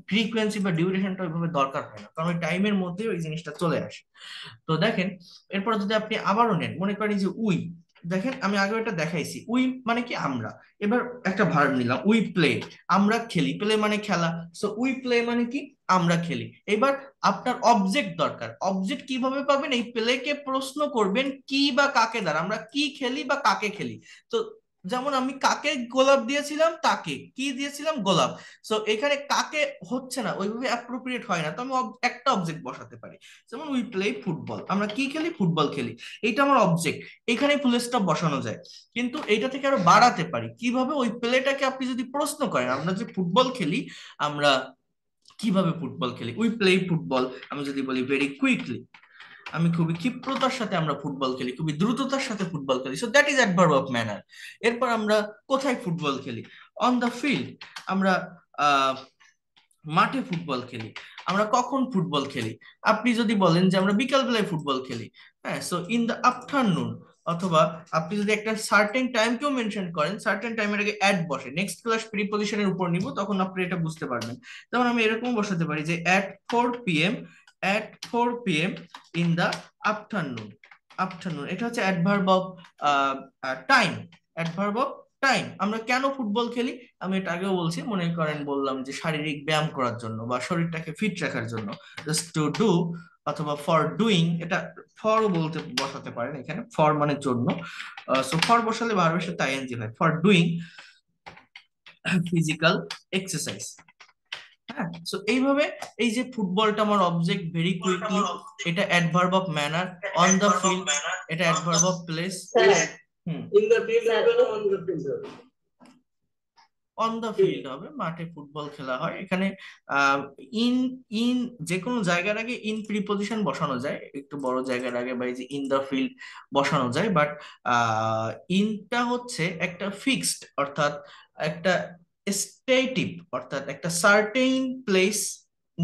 ফ্রিকোয়েন্সি বা ডিউরেশনটা ওইভাবে দরকার হয় না, কারণ টাইমের মধ্যে ওই জিনিসটা চলে আসে। তো দেখেন এরপর যদি আপনি আবারও নেন, মনে করেন যে উই, দেখেন আমি আগেও এটা দেখাইছি, উই মানে কি আমরা, এবার একটা ভার্ব নিলাম উই প্লে, আমরা খেলি, প্লে মানে খেলা, সো উই প্লে মানে কি আমরা খেলি। এবার আপনার অবজেক্ট দরকার, অবজেক্ট কিভাবে পাবেন, এই প্লেকে প্রশ্ন করবেন কি বা কাকে দ্বারা, আমরা কি খেলি বা কাকে খেলি। তো যেমন আমি কাকে গোলাপ দিয়েছিলাম, তাকে, কি দিয়েছিলাম গোলাপ, সো এখানে কাকে হচ্ছে না, ওইভাবে অ্যাপ্রোপ্রিয়েট হয় না, তো আমি একটা অবজেক্ট বসাতে পারি, যেমন উই প্লে ফুটবল, আমরা কি খেলি ফুটবল খেলি, এইটা আমার অবজেক্ট, এখানে ফুল স্টপ বসানো যায়। কিন্তু এইটা থেকে আরো বাড়াতে পারি কিভাবে, ওই প্লেটাকে আপনি যদি প্রশ্ন করেন আমরা যে ফুটবল খেলি, আমরা কিভাবে ফুটবল খেলি, উই প্লে ফুটবল, আমি যদি বলি ভেরি কুইকলি, আমি খুবই ক্ষিপ্রতার সাথে আমরা ফুটবল খেলি, খুবই দ্রুততার সাথে ফুটবল খেলি, so that is adverb of manner. এরপর আমরা কোথায় ফুটবল খেলি, অন দ্য ফিল্ড, আমরা মাঠে ফুটবল খেলি, আমরা কখন ফুটবল খেলি, আপনি যদি বলেন যে আমরা বিকালবেলায় ফুটবল খেলি, হ্যাঁ, সো ইন দ্য আফটারনুন। অথবা আপনি যদি একটা সার্টেন টাইমকেও মেনশন করেন, সার্টেন টাইমের আগে অ্যাট বসে, নেক্সট ক্লাস প্রিপজিশনের উপর নিব তখন আপনি এটা বুঝতে পারবেন। তখন আমি এরকম বসাতে পারি যে at four PM at four p m in the afternoon, afternoon এটা হচ্ছে adverb of uh, uh, time, adverb of time। আমরা কেন ফুটবল খেলি, আমি এটা আগেও বলছি, মনে করেন বললাম যে শারীরিক ব্যায়াম করার জন্য বা শরীরটাকে ফিট রাখার জন্য, just to do অথবা ফর ডুইং, এটা ফর বলতে বসাতে পারেন এখানে, ফর মানে জন্য, সো ফর বসালে ভার্বের সাথে আইএনজি হয়, ফর ডুইং ফিজিক্যাল এক্সারসাইজ। হ্যাঁ, সো এইভাবে এই যে ফুটবলটা আমার অবজেক্ট, ভেরি কুইকলি এটা adverb of manner, on the field এটা adverb of place, in the field on the field on the field হবে, মাঠে ফুটবল খেলা হয়। এখানে ইন ইন যে কোনো জায়গার আগে ইন প্রিপজিশন বসানো যায়, একটু বড় জায়গার আগে বা এই যে ইন দ্য ফিল্ড বসানো যায়, বাট ইনটা হচ্ছে একটা ফিক্সড, অর্থাৎ একটা স্টেটিভ, অর্থাৎ একটা সার্টেইন প্লেস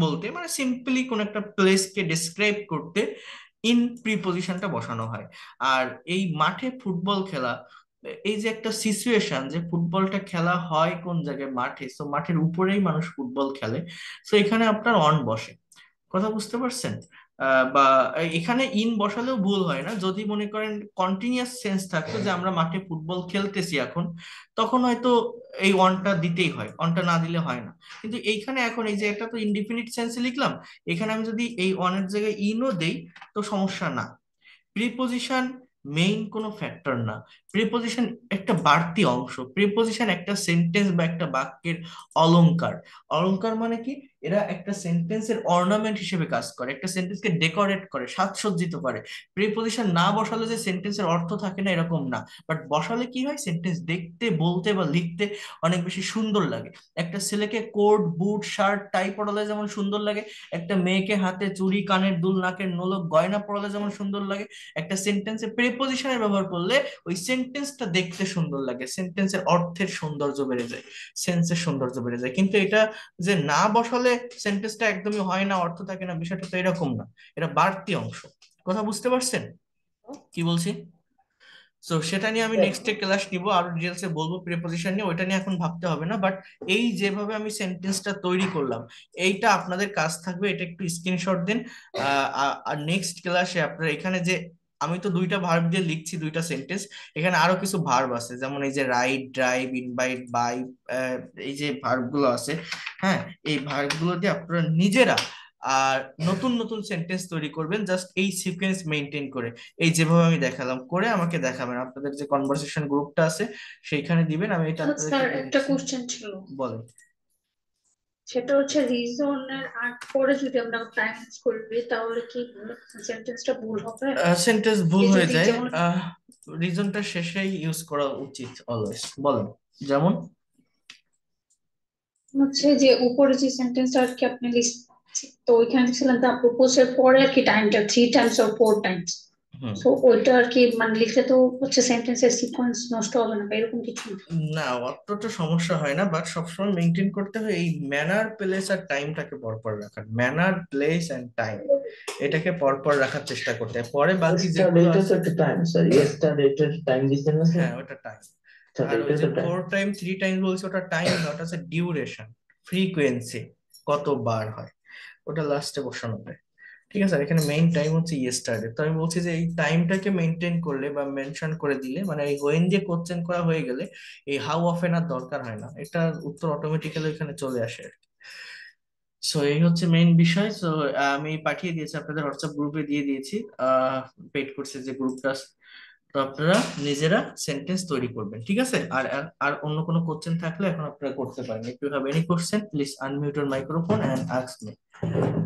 বলতে, মানে সিম্পলি কোন একটা প্লেসকে ডিসক্রাইব করতে ইন প্রিপজিশনটা বসানো হয়। আর এই মাঠে ফুটবল খেলা, এই যে একটা সিচুয়েশন যে ফুটবলটা খেলা হয় কোন জায়গায়, মাঠে, সো মাঠের উপরেই মানুষ ফুটবল খেলে, সো এখানে আপনার অন বসে, কথা বুঝতে পারছেন? বা এখানে ইন বসালেও ভুল হয় না, যদি মনে করেন কন্টিনিউয়াস সেন্স থাকতো যে আমরা মাঠে ফুটবল খেলতেছি এখন, তখন হয়তো এই অনটা দিতেই হয়, অনটা না দিলে হয় না। কিন্তু এইখানে এখন এই যে একটা তো ইনডিফিনিট সেন্সে লিখলাম, এখানে আমি যদি এই অনের জায়গায় ইনও দেই তো সমস্যা না। প্রিপজিশন মেইন কোনো ফ্যাক্টর না, প্রিপজিশন একটা বাড়তি অংশ, প্রিপজিশন একটা সেন্টেন্স বা একটা বাক্যের অলংকার। অলংকার মানে কি, এরা একটা সেন্টেন্সের অর্নামেন্ট হিসেবে কাজ করে, একটা সেন্টেন্সকে ডেকোরেট করে, সাজসজ্জিত করে। প্রিপজিশন না বসালে যে সেন্টেন্সের অর্থ থাকে না এরকম না, বাট বসালে কি হয়, সেন্টেন্স দেখতে, বলতে বা লিখতে অনেক বেশি সুন্দর লাগে। একটা ছেলেকে কোট, বুট, শার্ট, টাই পরালে যেমন সুন্দর লাগে, একটা মেয়েকে হাতে চুড়ি, কানের দুল, নাকের নোলক, গয়না পরালে যেমন সুন্দর লাগে, একটা সেন্টেন্সে প্রিপজিশনের ব্যবহার করলে ওই সেন্টেন্সটা দেখতে সুন্দর লাগে, সেন্টেন্সের অর্থের সৌন্দর্য বেড়ে যায়, সেন্সের সৌন্দর্য বেড়ে যায়। কিন্তু এটা যে না বসালে সেন্টেন্সটা একদমই হয় না, অর্থ থাকে না, বিষয়টা তো এরকম না, এটা বাড়তি অংশ। কথা বুঝতে পারছেন কি বলছি? সো সেটা নিয়ে আমি নেক্সট ক্লাস নিব, আর ডিটেইলসে বলবো প্রিপজিশন নিয়ে, ওইটা নিয়ে এখন ভাবতে হবে না। বাট এই যেভাবে আমি সেন্টেন্সটা তৈরি করলাম, এইটা আপনাদের কাজ থাকবে, এটা একটু স্ক্রিনশট দেন। আর নেক্সট ক্লাসে আপনারা এখানে যে আমি তো দুইটা ভার্ব দিয়ে লিখছি দুইটা সেন্টেন্স, এখানে আরো কিছু ভার্ব আছে, যেমন এই যে রাইট, ড্রাইভ, ইনভাইট, বাই, এই যে ভার্বগুলো আছে, হ্যাঁ, এই ভার্বগুলো দিয়ে আপনারা নিজেরা আর নতুন নতুন সেন্টেন্স তৈরি করবেন, জাস্ট এই সিকোয়েন্স মেনটেন করে, এই যেভাবে আমি দেখালাম করে আমাকে দেখাবেন। আপনাদের যে কনভারসেশন গ্রুপটা আছে সেইখানে দিবেন। আমি এটা একটা কোশ্চেন ছিল, বলেন। সেটা হচ্ছে রিজনের আট পরে যদি আমরা টাইম করবে তাহলে কি সেন্টেন্সটা ভুল হবে? সেন্টেন্স ভুল হয়ে যায়, রিজনটা শেষেই ইউজ করা উচিত অলওয়েজ। বলেন, যেমন হচ্ছে যে উপরে যে সেন্টেন্সটা আর কি আপনি লিস্ট, তো ওইখানে লিখছিলেন দা প্রপোজাল পরে আর কি টাইমটা three times or four times, So ওইটা আর কি মানে লিখতে তো হচ্ছে সেন্টেন্সের সিকোয়েন্স নষ্ট হবে না এরকম কিছু না, অতটা সমস্যা হয় না, বাট সব সময় মেইনটেইন করতে হয় এই ম্যানার প্লেস আর টাইমটাকে পরপর রাখার, ম্যানার প্লেস এন্ড টাইম এটাকে পরপর রাখার চেষ্টা করতে হয়। পরে বাকি যে টাইম স্যার এটা রেটেড টাইম দিবেন না, হ্যাঁ ওটা টাইম, আর যে ফোর টাইম থ্রি টাইম বলছে ওটা টাইম না, ওটা হচ্ছে ডিউরেশন, ফ্রিকোয়েন্সি কতবার হয় ওটা লাস্টে বসানো হয়। ঠিক আছে স্যার, এখানে মেইন টাইম হচ্ছে ইয়েস্টারডে। তো আমি বলছি যে এই টাইমটাকে মেইনটেইন করলে বা মেনশন করে দিলে মানে এই হোয়েন দিয়ে কোশ্চেন করা হয়ে গেলে এই হাউ অফেন আর দরকার হয় না, এটা উত্তর অটোমেটিক্যালি এখানে চলে আসে আর কি। সো এই হচ্ছে মেইন বিষয়। সো আমি পাঠিয়ে দিয়েছি আপনাদের হোয়াটসঅ্যাপ গ্রুপে দিয়ে দিয়েছি আহ পেড কোর্সের যে গ্রুপটা, তো আপনারা নিজেরা সেন্টেন্স তৈরি করবেন। ঠিক আছে, আর আর অন্য কোনো কোশ্চেন থাকলে এখন আপনারা করতে পারেন। If you have any question please unmute your microphone and ask me.